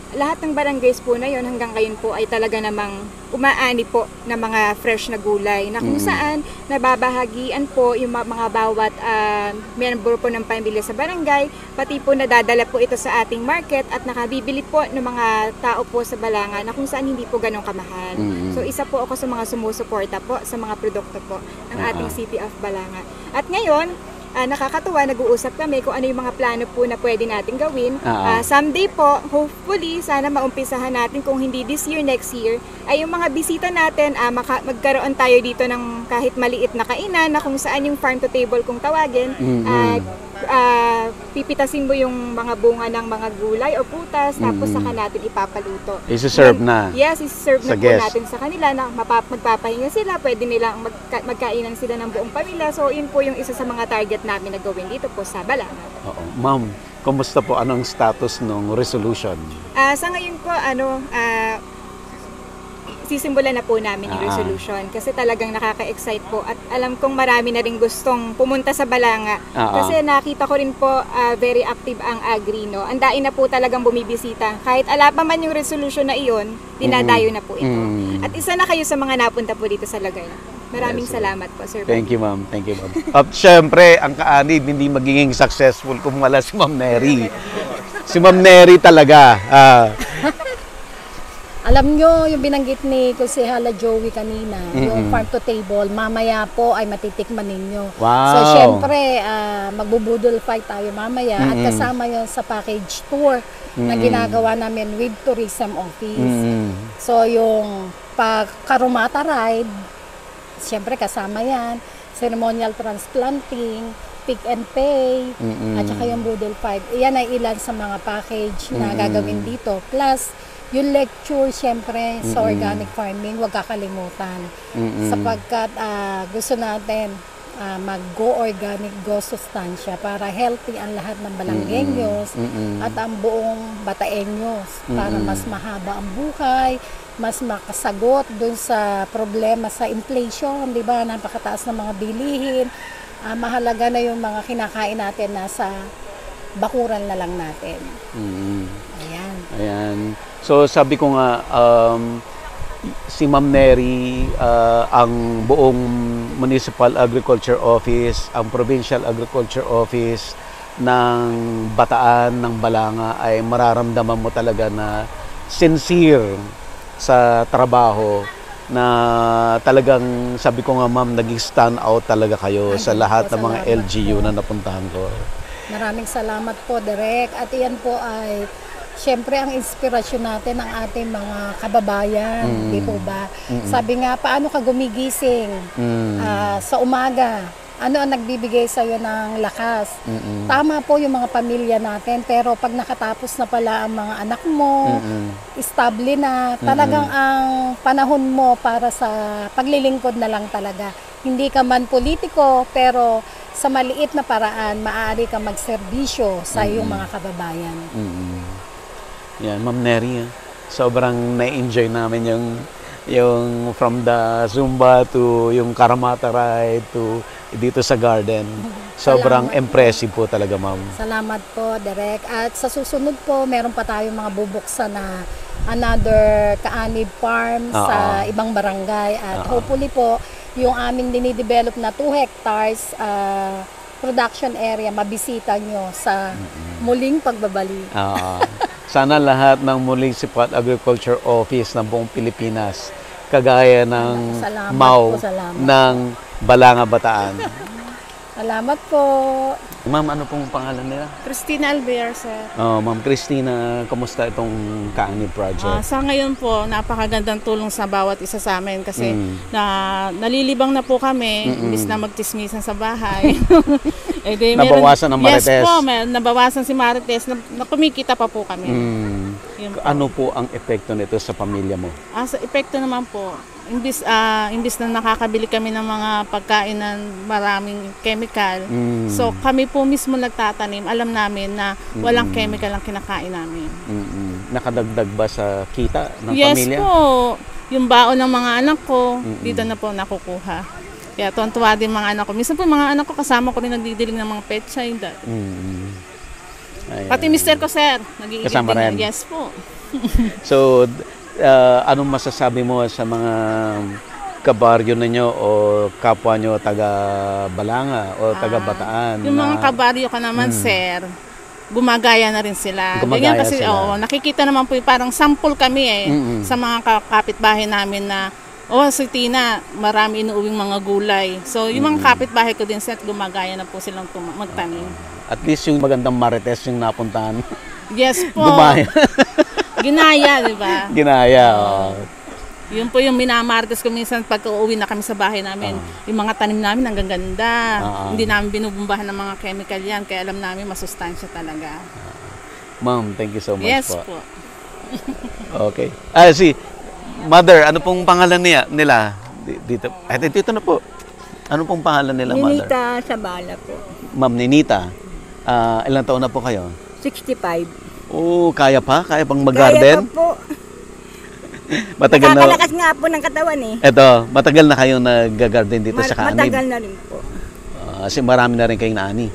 lahat ng barangays po na yon hanggang ngayon po ay talaga namang umaani po ng mga fresh na gulay na kung mm-hmm. saan nababahagian po yung mga bawat uh, member po ng pamilya sa barangay, pati po nadadala po ito sa ating market at nakabibili po ng mga tao po sa Balanga na kung saan hindi po ganong kamahal. Mm-hmm. So isa po ako sa mga sumusuporta po sa mga produkto po ng uh-huh. ating City of Balanga. At ngayon, Uh, nakakatuwa, nag-uusap kami kung ano yung mga plano po na pwede natin gawin. Uh-huh. uh, Someday po, hopefully, sana maumpisahan natin kung hindi this year, next year, ay yung mga bisita natin, uh, magkaroon tayo dito ng kahit maliit na kainan na kung saan yung farm to table kung tawagin. Mm-hmm. uh, uh, pipitasin mo yung mga bunga ng mga gulay o putas, tapos mm-hmm. saka natin ipapaluto. Isi-serve na. Yes, isi-serve na guest po natin sa kanila na magpapahinga sila, pwede nilang magka magkainan sila ng buong pamilya. So, yun po yung isa sa mga target namin na gawin dito po sa Balanga. Oo. Ma'am, kumusta po? Anong status ng resolution? Uh, sa ngayon po, ano, uh, sisimulan na po namin yung ah. resolution kasi talagang nakaka-excite po at alam kong marami na rin gustong pumunta sa Balanga ah, kasi nakita ko rin po uh, very active ang Agri, no? Ang dain na po talagang bumibisita. Kahit ala pa man yung resolution na iyon, dinadayo mm. na po ito. Mm. At isa na kayo sa mga napunta po dito sa lugar. Maraming yes, salamat po, sir. Thank you, ma'am. Thank you, ma'am. At syempre, ang Kaanib hindi magiging successful kung wala si Ma'am Neri. Si Ma'am Neri talaga. Ah. Alam nyo, yung binanggit ni Kusehala Joey kanina, mm-hmm. yung farm to table, mamaya po ay matitikman ninyo. Wow. So, syempre, uh, magbubudol fight tayo mamaya mm-hmm. at kasama yun sa package tour mm-hmm. na ginagawa namin with tourism office. Mm-hmm. So, yung pagkarumata ride, siyempre kasama yan, ceremonial transplanting, pick and pay, mm -mm. at saka yung boodle fight. Iyan ay ilan sa mga package na mm -mm. gagawin dito. Plus, yung lecture, siyempre, mm -mm. sa organic farming, huwag kakalimutan. Mm -mm. Sapagkat uh, gusto natin uh, mag-go organic, go sustansya para healthy ang lahat ng Balanggenyos mm -mm. mm -mm. at ang buong Bataenyos mm -mm. para mas mahaba ang buhay, mas makasagot dun sa problema sa inflation, di ba? Napakataas ng mga bilihin. Uh, mahalaga na yung mga kinakain natin nasa bakuran na lang natin. Mm-hmm. Ayan. Ayan. So, sabi ko nga, um, si Ma'am Neri, uh, ang buong Municipal Agriculture Office, ang Provincial Agriculture Office ng Bataan, ng Balanga, ay mararamdaman mo talaga na sincere sa trabaho na talagang sabi ko nga ma'am, naging stand out talaga kayo. Ay, sa lahat ng mga L G U po na napuntahan ko. Maraming salamat po, Direk. At iyan po ay siyempre ang inspirasyon natin ng ating mga kababayan, mm. di po ba? Mm -mm. Sabi nga, paano ka gumigising mm. uh, sa umaga? Ano ang nagbibigay sa iyo ng lakas? Mm -mm. Tama po yung mga pamilya natin, pero pag nakatapos na pala ang mga anak mo, mm -mm. stable na, talagang mm -mm. ang panahon mo para sa paglilingkod na lang talaga. Hindi ka man politiko, pero sa maliit na paraan, maaari ka magserbisyo sa iyong mm -mm. mga kababayan. Mm -mm. Yan, Ma'am Neri, sobrang na-enjoy namin yung, yung from the Zumba to yung Karamata Ride to dito sa garden. Sobrang salamat impressive po talaga, ma'am. Salamat po, Direk. At sa susunod po, meron pa tayong mga bubuksan na another Kaanib farm uh-huh. sa ibang barangay. At uh-huh. hopefully po, yung amin dinidevelop na two hectares, uh, production area mabisita nyo sa muling pagbabalik. Uh, sana lahat ng Municipal Agriculture Office ng buong Pilipinas, kagaya ng salamat M A U po, ng Balanga, Bataan. Salamat po. Ma'am, ano pong pangalan nila? Christina Alvear, sir. Oh, Ma'am Christina, kumusta itong Kaanib Project? Uh, sa ngayon po, napakagandang tulong sa bawat isa sa amin kasi mm. na, nalilibang na po kami, mm-mm. imbis na magtismisan sa bahay. eh, de, nabawasan meron, ang Marites? Yes po, may, nabawasan si Marites, na, na kumikita pa po kami. Mm. Po. Ano po ang epekto nito sa pamilya mo? Ah, sa epekto naman po. Imbis, uh, imbis na nakakabili kami ng mga pagkain ng maraming chemical, mm. so kami po mismo nagtatanim, alam namin na walang mm. chemical ang kinakain namin. Mm-mm. Nakadagdag ba sa kita ng yes pamilya? Yes po. Yung baon ng mga anak ko, Mm-mm. dito na po nakukuha. Kaya tuwan-tuwa din mga anak ko. Minsan po mga anak ko, kasama ko rin nagdidiling ng mga pechay. Mm-mm. Ayan. Pati mister ko, sir, nag-iigit din. Yes po. So, uh, anong masasabi mo sa mga kabaryo ninyo o kapwa nyo taga-Balanga o taga-Bataan? Ah, yung mga na, kabaryo ka naman, hmm. sir, gumagaya na rin sila. Gumagaya kasi, sila. Oh, nakikita naman po, parang sample kami eh, mm-hmm. sa mga kapitbahay namin na, oh, si Tina, marami inuuwing mga gulay. So, yung mga kapitbahay ko din, set, gumagaya na po silang magtanim. At least yung magandang Marites yung napuntahan. Yes po. Gumaya. Ginaya, di ba? Ginaya, oh. Yun po yung minamartes ko minsan pag uuwi na kami sa bahay namin. Uh-huh. Yung mga tanim namin hanggang ganda. Uh-huh. Hindi namin binubumbahan ng mga chemical yan. Kaya alam namin masustansya talaga. Uh-huh. Ma'am, thank you so much. Yes po. po. Okay. Ah, see. Mother, ano pong pangalan niya, nila? Dito, eto, dito na po. Ano pong pangalan nila, Mother? Ninita Sabala po. Ma'am Ninita, uh, ilang taon na po kayo? sixty-five. Oo, kaya pa? Kaya pang mag-garden? Kaya pa po. Matagal na. Nakakalakas nga po ng katawan eh. Eto, matagal na kayo nag-garden dito Mar sa Kaanib? Matagal na rin po. Uh, kasi marami na rin kayong naani?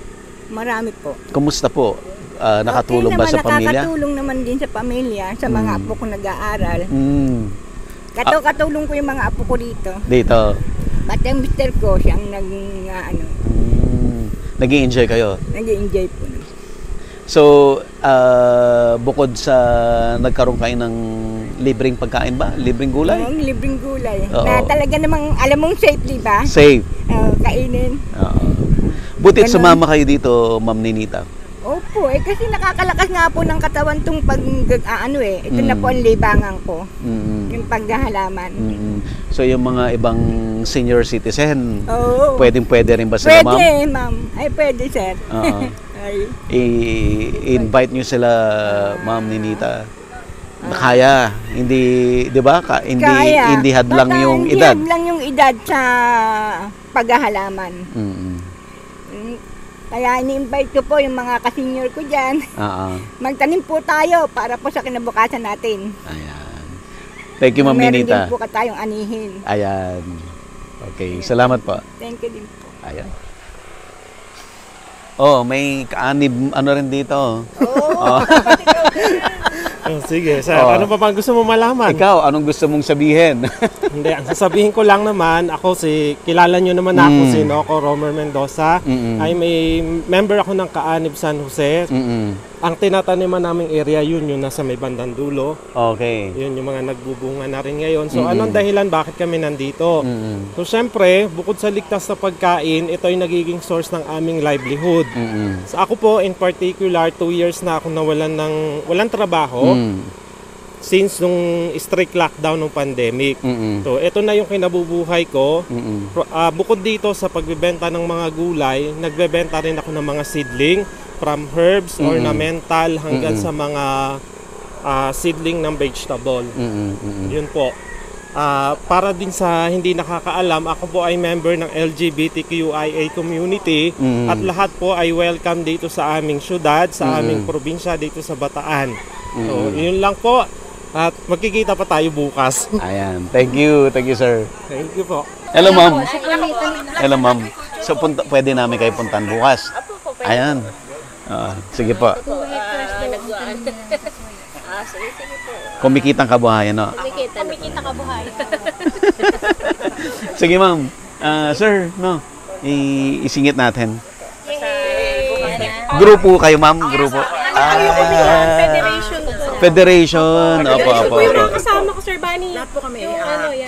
Marami po. Kumusta po? Uh, nakatulong okay, ba naman, sa pamilya? Nakakatulong naman din sa pamilya, sa mga mm. apo ko nag-aaral. Mm. Kato, katulong ko yung mga apo ko dito. Dito. Pati ang mister ko, siyang nag, uh, ano. Mm. Nag-i-enjoy kayo? Nag-i-enjoy po. So, uh, bukod sa nagkaroon kayo ng libreng pagkain ba? Libreng gulay? Oo, libreng gulay. Uh-oh. Na talaga namang, alam mong safe, di ba? Safe. Uh, kainin. Uh-oh. Butit sumama kayo dito, Ma'am Ninita. Opo, eh kasi nakakalakas nga po ng katawan tong pag ah, ano eh. Ito mm. na po ang libangan ko. Mm-hmm. Yung paghahalaman. Mm-hmm. So yung mga ibang senior citizen, oh, pwedeng-pwede rin ba sila, ma'am? Pwede, ma'am. Ay, pwede, sir. Uh-huh. I-invite nyo sila, Ma'am Ninita. Kaya, hindi, 'di ba? Ka, hindi Kaya. hindi hadlang Baka, yung hindi edad. Hindi hadlang yung edad sa paghahalaman. Mm-hmm. Kaya ini-invite ko po yung mga ka-senior ko dyan. Uh-huh. Magtanim po tayo para po sa kinabukasan natin. Ayan. Thank you, Ma'am Ninita. Meron din po ka tayong anihin. Ayan. Okay. Ayan. Salamat po. Thank you din po. Ayan. Oh, may Kaanib ano rin dito. Oo. Oh. Oh, sige, sir. Oh. Ano pa bang gusto mo malaman? Ikaw, anong gusto mong sabihin? Hindi, ang sasabihin ko lang naman, ako si, kilala nyo naman mm. ako si Noco Romer Mendoza. Mm-mm. Ay may member ako ng Kaanib San Jose. Mm-mm. Ang tinataniman naming area, yun yung nasa may bandang dulo. Okay. Yun yung mga nagbubunga na rin ngayon. So, mm-mm. anong dahilan bakit kami nandito? Mm-mm. So, syempre, bukod sa ligtas na pagkain, ito ay nagiging source ng aming livelihood. Mm-hmm. So ako po in particular, two years na akong nawalan ng walang trabaho mm. since nung strict lockdown ng pandemic. Mm-hmm. So ito na yung kinabubuhay ko. Mm-hmm. Uh, bukod dito sa pagbebenta ng mga gulay, nagbebenta rin ako ng mga seedling from herbs, mm-hmm. ornamental hanggang mm-hmm. sa mga uh, seedling ng vegetable. Mm-hmm. Yun po. Uh, para din sa hindi nakakaalam, ako po ay member ng L G B T Q I A community mm. at lahat po ay welcome dito sa aming syudad, sa mm. aming probinsya, dito sa Bataan. Mm. So, yun lang po. At magkikita pa tayo bukas. Ayan. Thank you. Thank you, sir. Thank you po. Hello, ma'am. Hello, ma'am. So, punta, pwede namin kayo puntan bukas. Ayan. Uh, sige po. Kumikita ang kabuhayan, no? Kumikita ang kabuhayan. Sige, ma'am. Uh, sir, no? I isingit natin. Yes. Grupo kayo, ma'am? Grupo? Ah, Federation. Federation. Opo, opo. Yung kasama ko, Sir Bunny. Lahat po kami.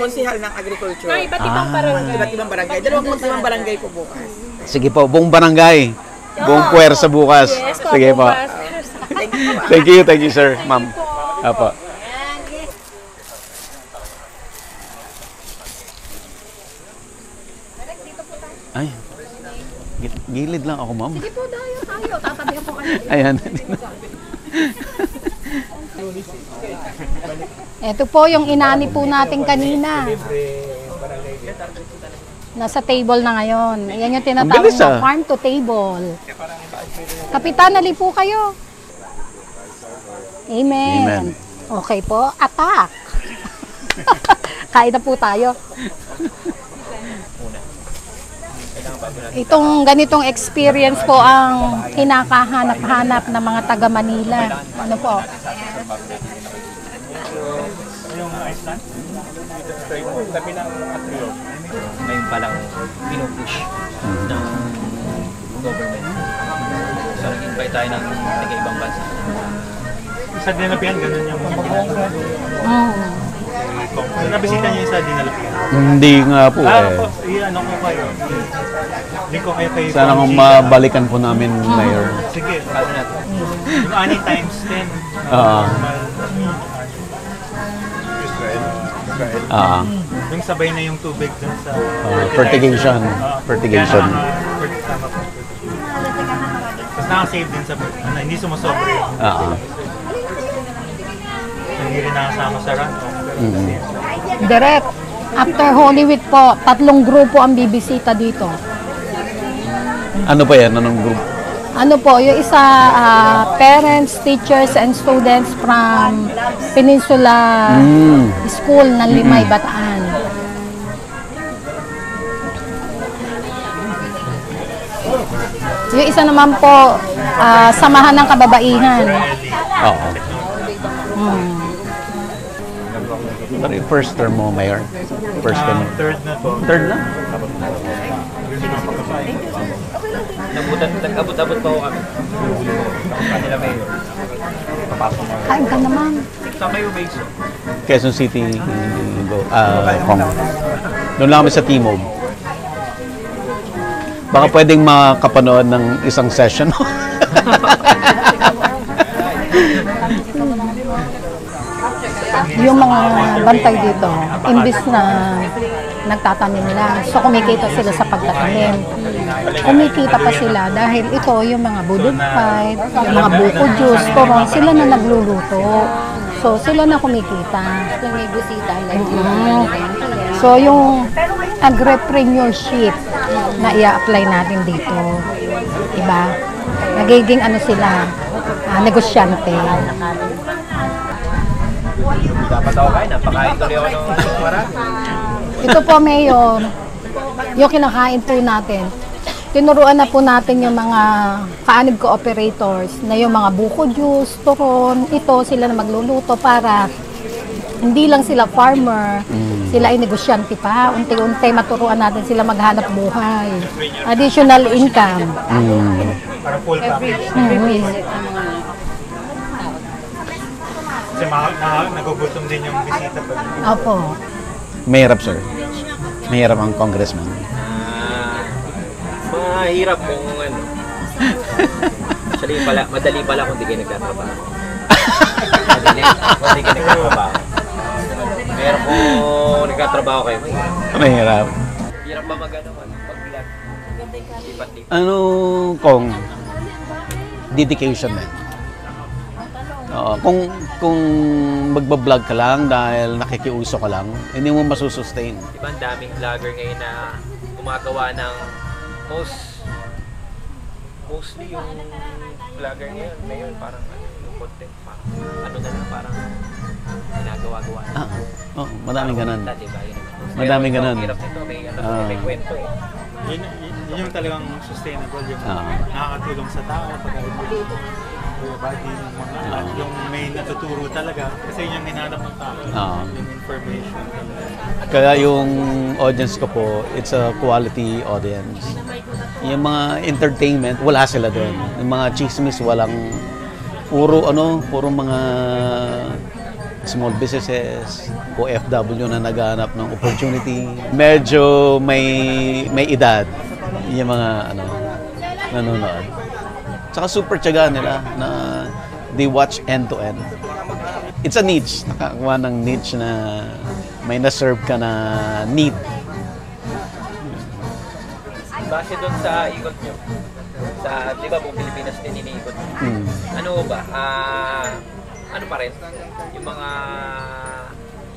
Konsihal ng agriculture. Na iba't ibang barangay. Iba't ibang barangay. Dalawang magkaiba barangay po bukas. Sige po, buong barangay. Buong puwersa bukas. Sige po. Thank you, thank you, sir. Ma'am. Opo. Ay, gilid lang ako, ma'am. Sige po, tayo, tayo. Tatabihan po kayo. Ayan. Ito po yung inani po natin kanina. Nasa table na ngayon. Ayan yung tinatawag na farm to table. Kapitan, nali po kayo. Amen. Okay po, atak. Kain na po tayo. Itong ganitong experience po ang kinakahanap-hanap ng mga taga Manila. Ano po? Yung Iceland, tabi ng Atrio, ngayon palang pinupush ng government. So, nag-invite tayo ng nag-ibang bansa. Sa Dinapian, ganun yung mapapong. Oo. Nabisita niyo yung sa Dinalapian? Hindi nga po eh. Ah, ano ko kayo? Hindi ko kayo kayo. Sana kung mabalikan po namin, Mayor. Sige, paano natin? Ani times ten. Oo. Israel. Israel. Oo. Yung sabay na yung tubig dun sa... Fertigation. Fertigation. Tapos nakasave din sa... Hindi sumusobre. Oo. Hindi rin nakasama sa run. Mm-hmm. Direct. After Holy Week po, tatlong grupo ang bibisita dito. Ano pa yan? Anong grupo? Ano po, yung isa, uh, parents, teachers, and students from Peninsula mm. School ng Limay, mm-hmm. Bataan. Yung isa naman po, uh, samahan ng kababaihan. Oo. Hmm. First term mo, Mayor? First term mo? Third na po. Third na? Nag-abot-abot pa ako kami. Kanila, Mayor. Kain ka naman. Saan kayo base? Quezon City. Doon lang kami sa Timog. Baka pwedeng makapanood ng isang session. Yung mga bantay dito, imbis na nagtatanim lang, so kumikita sila sa pagtatanim. Kumikita pa sila dahil ito, yung mga boodle fight, yung mga buko juice, pero sila na nagluluto. So, sila na kumikita. Mm-hmm. So, yung agripreneurship na i-apply natin dito, diba? Nagiging ano sila, uh, negosyante. Dapat ako kain, napakain tuloy ako ng marami. Ito po, Mayor, yung kinakain po natin. Tinuruan na po natin yung mga kaanib cooperators na yung mga buko juice, turon, ito sila na magluluto para hindi lang sila farmer, mm. sila ay negosyante pa. Unti-unti maturuan natin sila maghanap buhay. Additional income. Para full package. Kasi nagugutom din yung bisita pa. Opo. Mahirap, sir. Mahirap ang congressman. Ah, mahirap po kung ano. Actually, pala, madali pala kung di kayo nagtatrabaho. Madali kung di kayo nagtatrabaho. Pero kung nagtatrabaho kayo, mahirap. Mahirap. Mahirap ba magano? Pag-vlog? Lipat-lipat. Ano kung dedication na? Oo, kung kung magbablog ka lang dahil nakikiuso ka lang, hindi mo masusustain. Diba ang daming vlogger ngayon na gumagawa ng most, mostly yung vlogger ngayon, ngayon parang yung content, parang ano na lang, parang ginagawa-gawa. Ah, oh, madaming ganun. Diba, madaming ganun. Hirap nito, may, ano, uh, may kwento eh. Yun, yun, yun yung talagang sustainable, yung uh, nakakatulong sa tao, pagkakatulong. Yung may natuturo talaga kasi yung hinanap ng tao, yung information. Kaya yung audience ko po, it's a quality audience. Yung mga entertainment, wala sila doon. Yung mga chismis, walang puro ano, puro mga small businesses, O F W na naghahanap ng opportunity. Medyo may may edad yung mga ano nanonood. Tsaka super tiyaga nila na they watch end to end. It's a niche, nakakuha ng niche na may na-serve ka na need. Base doon sa ikot nyo, sa, di ba po Pilipinas din iniikot nyo, mm. ano ba, uh, ano pa rin, yung mga,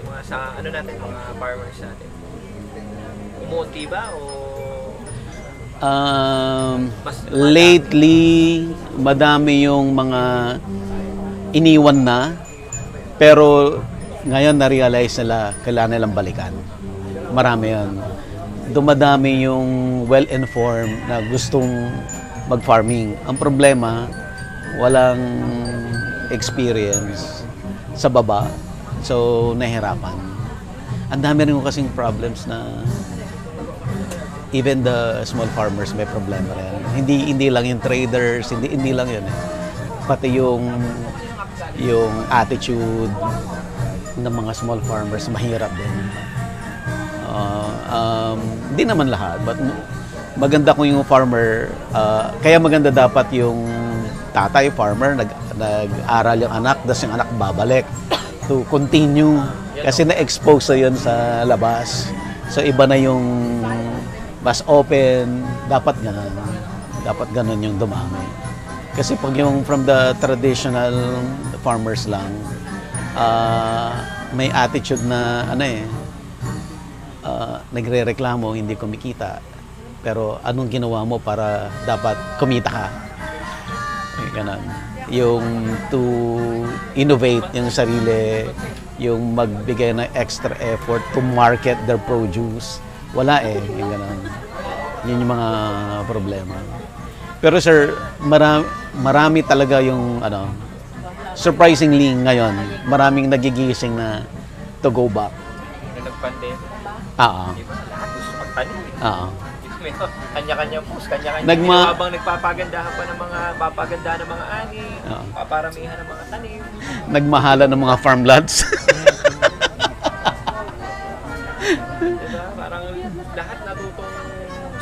yung mga sa, ano natin, mga farmers natin, umuunti ba o? Um, Mas, lately, madami yung mga iniwan na, pero ngayon na-realize nila, kailangan nilang balikan. Marami yan. Dumadami yung well-informed na gustong mag-farming. Ang problema, walang experience sa baba. So, nahirapan. Ang dami rin ko kasing problems na even the small farmers may problema rin. Hindi, hindi lang yung traders, hindi, hindi lang yun. Eh. Pati yung, yung attitude ng mga small farmers, mahirap din. Uh, um, di naman lahat, but maganda kung yung farmer, uh, kaya maganda dapat yung tatay farmer, nag, nag-aral yung anak, tapos yung anak babalik to continue. Kasi na-expose na yun sa labas. So iba na yung mas open, dapat ganun. Dapat ganun yung dumami. Kasi pag yung from the traditional farmers lang, uh, may attitude na ano eh, Uh, nagre-reklamo, hindi kumikita. Pero anong ginawa mo para dapat kumita ka? Ganun. Yung to innovate yung sarili, yung magbigay ng extra effort to market their produce. Wala eh. Yung ganun. Yun yung mga problema. Pero sir, marami, marami talaga yung ano, surprisingly ngayon, maraming nagigising na to go back. Nag-pandemic. Ah. Di ba lahat gusto magtanim? Oo. Di ba may kanya-kanyang post, kanya-kanya Nagma... habang nagpapagandahan pa ng mga papagandahan ng mga ani, paparamihan ng mga tanim. Nagmahala ng mga farmlands. Diba? Parang lahat natutong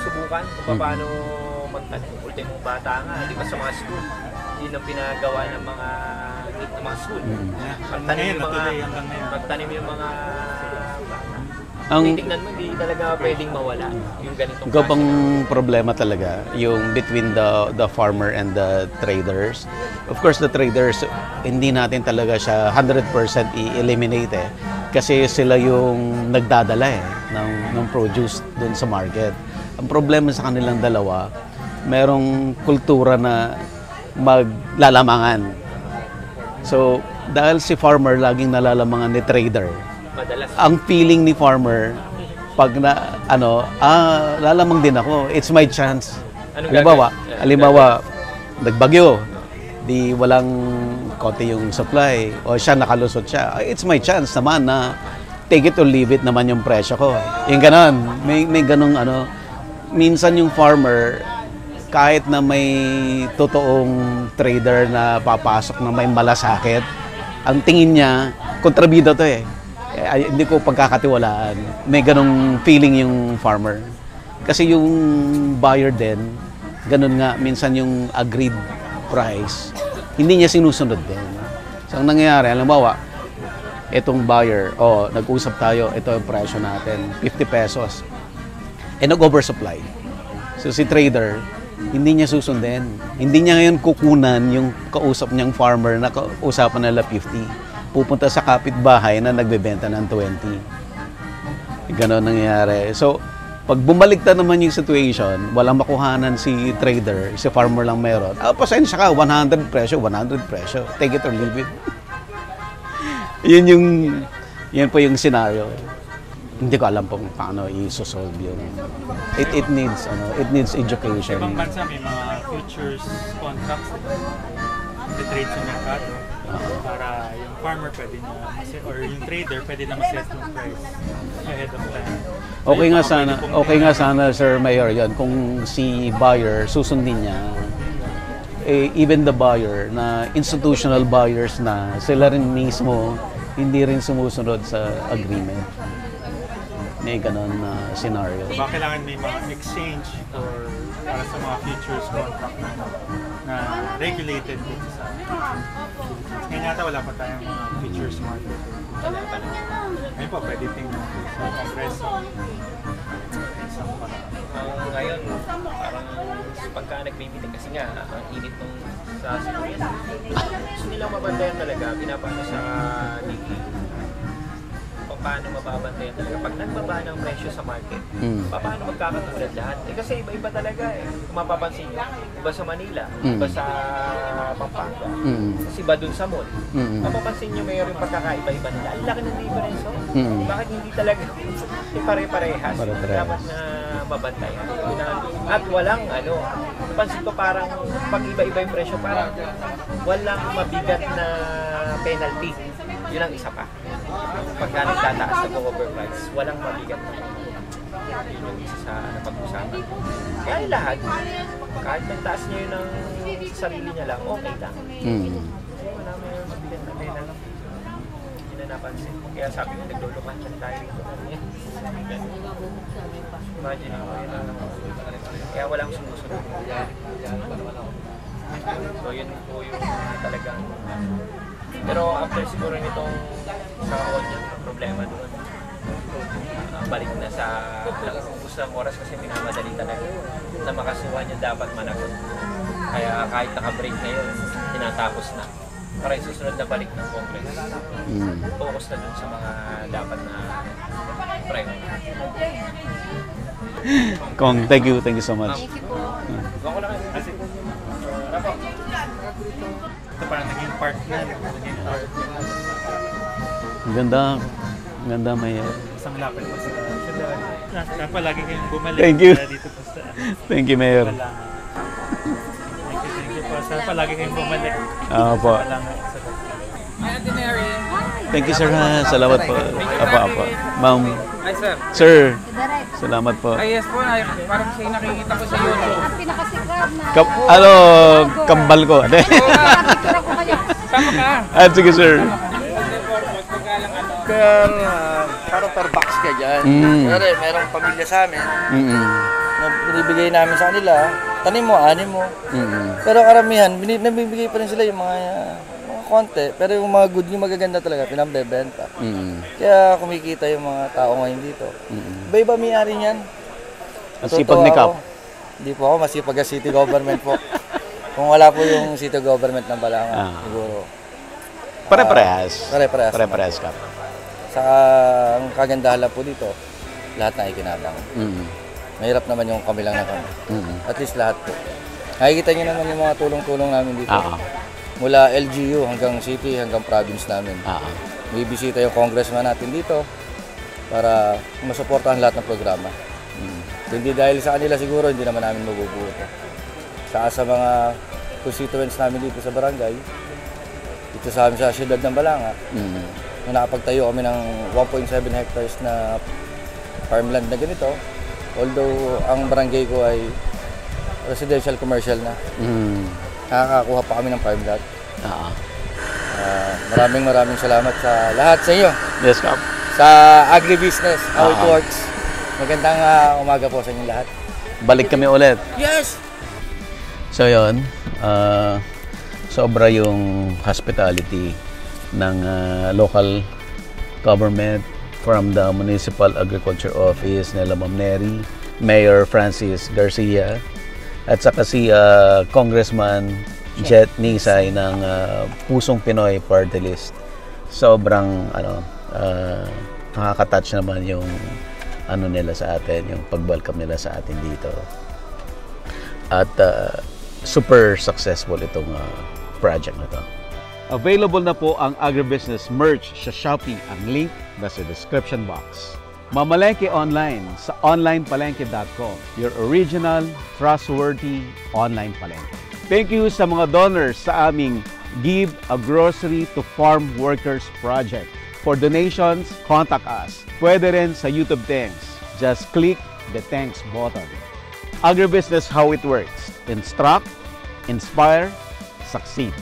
subukan kung paano magtanim. Ultimong bata nga, di ba sa mga school, yun ang pinagawa ng mga ng mga school. Magtanim yung mga, magtanim yung mga ang titingnan mo, hindi talaga pwedeng mawala yung ganitong gabang problema talaga yung between the the farmer and the traders. Of course the traders hindi natin talaga siya one hundred percent i-eliminate eh, kasi sila yung nagdadala eh ng ng produce doon sa market. Ang problema sa kanilang dalawa, merong kultura na maglalamangan. So dahil si farmer laging nalalamangan ni trader, madalas. Ang feeling ni farmer pag na ano, ah, lalamang din ako, it's my chance. Halimbawa, halimbawa nagbagyo, di walang konti yung supply o siya nakalusot siya, it's my chance naman na take it or leave it naman yung presyo ko. Yung ganon, may, may ganong ano, minsan yung farmer kahit na may totoong trader na papasok na may malasakit, ang tingin niya, kontrabida to eh. Ay, hindi ko pagkakatiwalaan. May ganong feeling yung farmer. Kasi yung buyer din, ganun nga, minsan yung agreed price, hindi niya sinusunod din. So, ang nangyayari, halimbawa, itong buyer, oh, nag-usap tayo, ito yung presyo natin, fifty pesos. Eh, nag-oversupply. So, si trader, hindi niya susundin. Hindi niya ngayon kukunan yung kausap niyang farmer na kausapan nila fifty. Pupunta sa kapitbahay na nagbebenta ng twenty. Ganon nangyayari. So, pag bumalik na naman yung situation, walang makuhanan si trader, si farmer lang meron. Ah, pasensya ka, one hundred presyo, one hundred presyo. Take it or leave it. Yun yung, yun po yung scenario. Hindi ko alam po paano i-solve yun. It, it needs, ano, it needs education. Ibang bansa may mga futures contracts to trade sa merkado. Uh-huh. Para yung farmer pwede na, or yung trader pwede na ma-set yung price. ahead of time. Okay nga sana, okay nga sana Sir Mayor 'yon kung si buyer susundin niya. Eh, even the buyer na institutional buyers na sila rin mismo hindi rin sumusunod sa agreement. May ganun na uh, scenario. Baka kailangan may mga exchange or para sa mga futures contract na, na regulated dito sa ngayon yata wala pa tayong uh, futures market. Ngayon po pwede tingnan sa Kongreso. Uh, ngayon, parang pagka nagbibitin kasi nga, ang init nung sa sikulit. Gusto nilang mabantayan talaga, pinapano sa digil. O paano mababantayan talaga? Pag nagbaba ng presyo sa market, mm. paano magkakatulad lahat? Eh, kasi iba-iba talaga eh. Kung mapapansin nyo, iba sa Manila, mm. iba sa Pampanga, mm. kasi iba dun sa mall. Mm. Mapapansin nyo mayroon yung pagkakaiba-iba nila. Ang laki ng difference. Mm. Bakit hindi talaga eh, pare-parehas? Pare-parehas. Dapat na mabantayan. At walang ano, napansin ko parang pag iba-iba yung presyo, parang walang mabigat na penalty. Yun ang isa pa. Pagka nagtataas ng overprice, walang mabigat na penalty. Yun yung isa sa napag-usapan. Kaya lahat, kahit nagtaas niya yun ang sarili niya lang, okay lang. Mm. Kasi wala may mabigat na penalty. Yun ang napansin. Kaya sabi ko, nagluluman lang tayo rito. Imagine mo yun ang kaya walang sumusunod. So yun po yung talagang pero after siguro nitong sa audio, problema doon uh, balik na sa ubos ng oras kasi minamadali talaga na makasuhan yung dapat managot kaya kahit naka-break na yun tinatapos na para yung susunod na balik ng Congress mm. focus na dun sa mga dapat na prime. Kong, thank you, thank you so much. Thank you po. Ako lang kasi ito parang naging part na. Ang ganda. Ang ganda, Mayor. Isang lapit po sa lahat. Palagi kayong bumalik. Thank you. Thank you, Mayor. Thank you, thank you po. Sana palagi kayong bumalik. Oo po. Thank you, sir. Salamat po. Apa, apa. Ma'am. Hi, sir. Sir. Salamat po. Ay, yes po. Ay, parang siya nakikita ko sa YouTube. Ang pinakasikat na... Ka oh, ano, kambal ko. Ano? Nakikita ko kayo. Sama ka. Ah, sige, sir. Kaya, uh, parang per box ka dyan. Mm. Kasi merong pamilya sa amin. Mm-mm. Na binibigay namin sa kanila. Tanim mo, anim mo. Mm-mm. Pero karamihan, nabibigay pa rin sila yung mga... Uh, konti, pero yung mga good yung magaganda talaga, pinambebenta. Mm. Kaya kumikita yung mga tao ngayon dito. Mm. Iba-iba may-ari niyan. Masipag ni Kap? Hindi po ako, masipag ang city government po. Kung wala po yung city government ng Balanga, ah. siguro. Pare-parehas. Uh, pare-parehas. Pare-parehas, Kap. Saka, ang kagandahan po dito, lahat na ikinabang. Mm. Mahirap naman yung kami lang na kami. Mm. At least lahat po. Nakikita niyo naman yung mga tulong-tulong namin dito. Ah. Mula L G U hanggang city, hanggang province namin. Uh -huh. May bisita yung congressman natin dito para masuportahan lahat ng programa. Mm. Hindi dahil sa kanila siguro, hindi naman namin mabubuo. Sa, sa mga constituents namin dito sa barangay, dito sa amin sa siyudad ng Balanga, mm. nung nakapagtayo kami ng one point seven hectares na farmland na ganito, although ang barangay ko ay residential commercial na. Mm. Nakakakuha pa kami ng five lot. Uh-huh. uh, maraming maraming salamat sa lahat sa inyo. Yes, Kap. Sa Agribusiness How It Works. Magandang uh, umaga po sa inyo lahat. Balik kami ulit. Yes! So yun, uh, sobra yung hospitality ng uh, local government from the Municipal Agriculture Office nila Ma'am Neri, Mayor Francis Garcia, at saka si uh, Congressman Jet Nisay ng uh, Pusong Pinoy Party List. Sobrang ano, uh, nakaka-touch naman yung ano nila sa atin, yung pag-welcome nila sa atin dito. At uh, super successful itong uh, project na to. Available na po ang agribusiness merch sa Shopee. Ang link nasa description box. Mamalengke online sa online palengke dot com. Your original, trustworthy online palengke. Thank you sa mga donors sa aming Give a Grocery to Farm Workers Project. For donations, contact us. Pwede rin sa YouTube Thanks. Just click the Thanks button. Agribusiness How It Works. Instruct, inspire, succeed.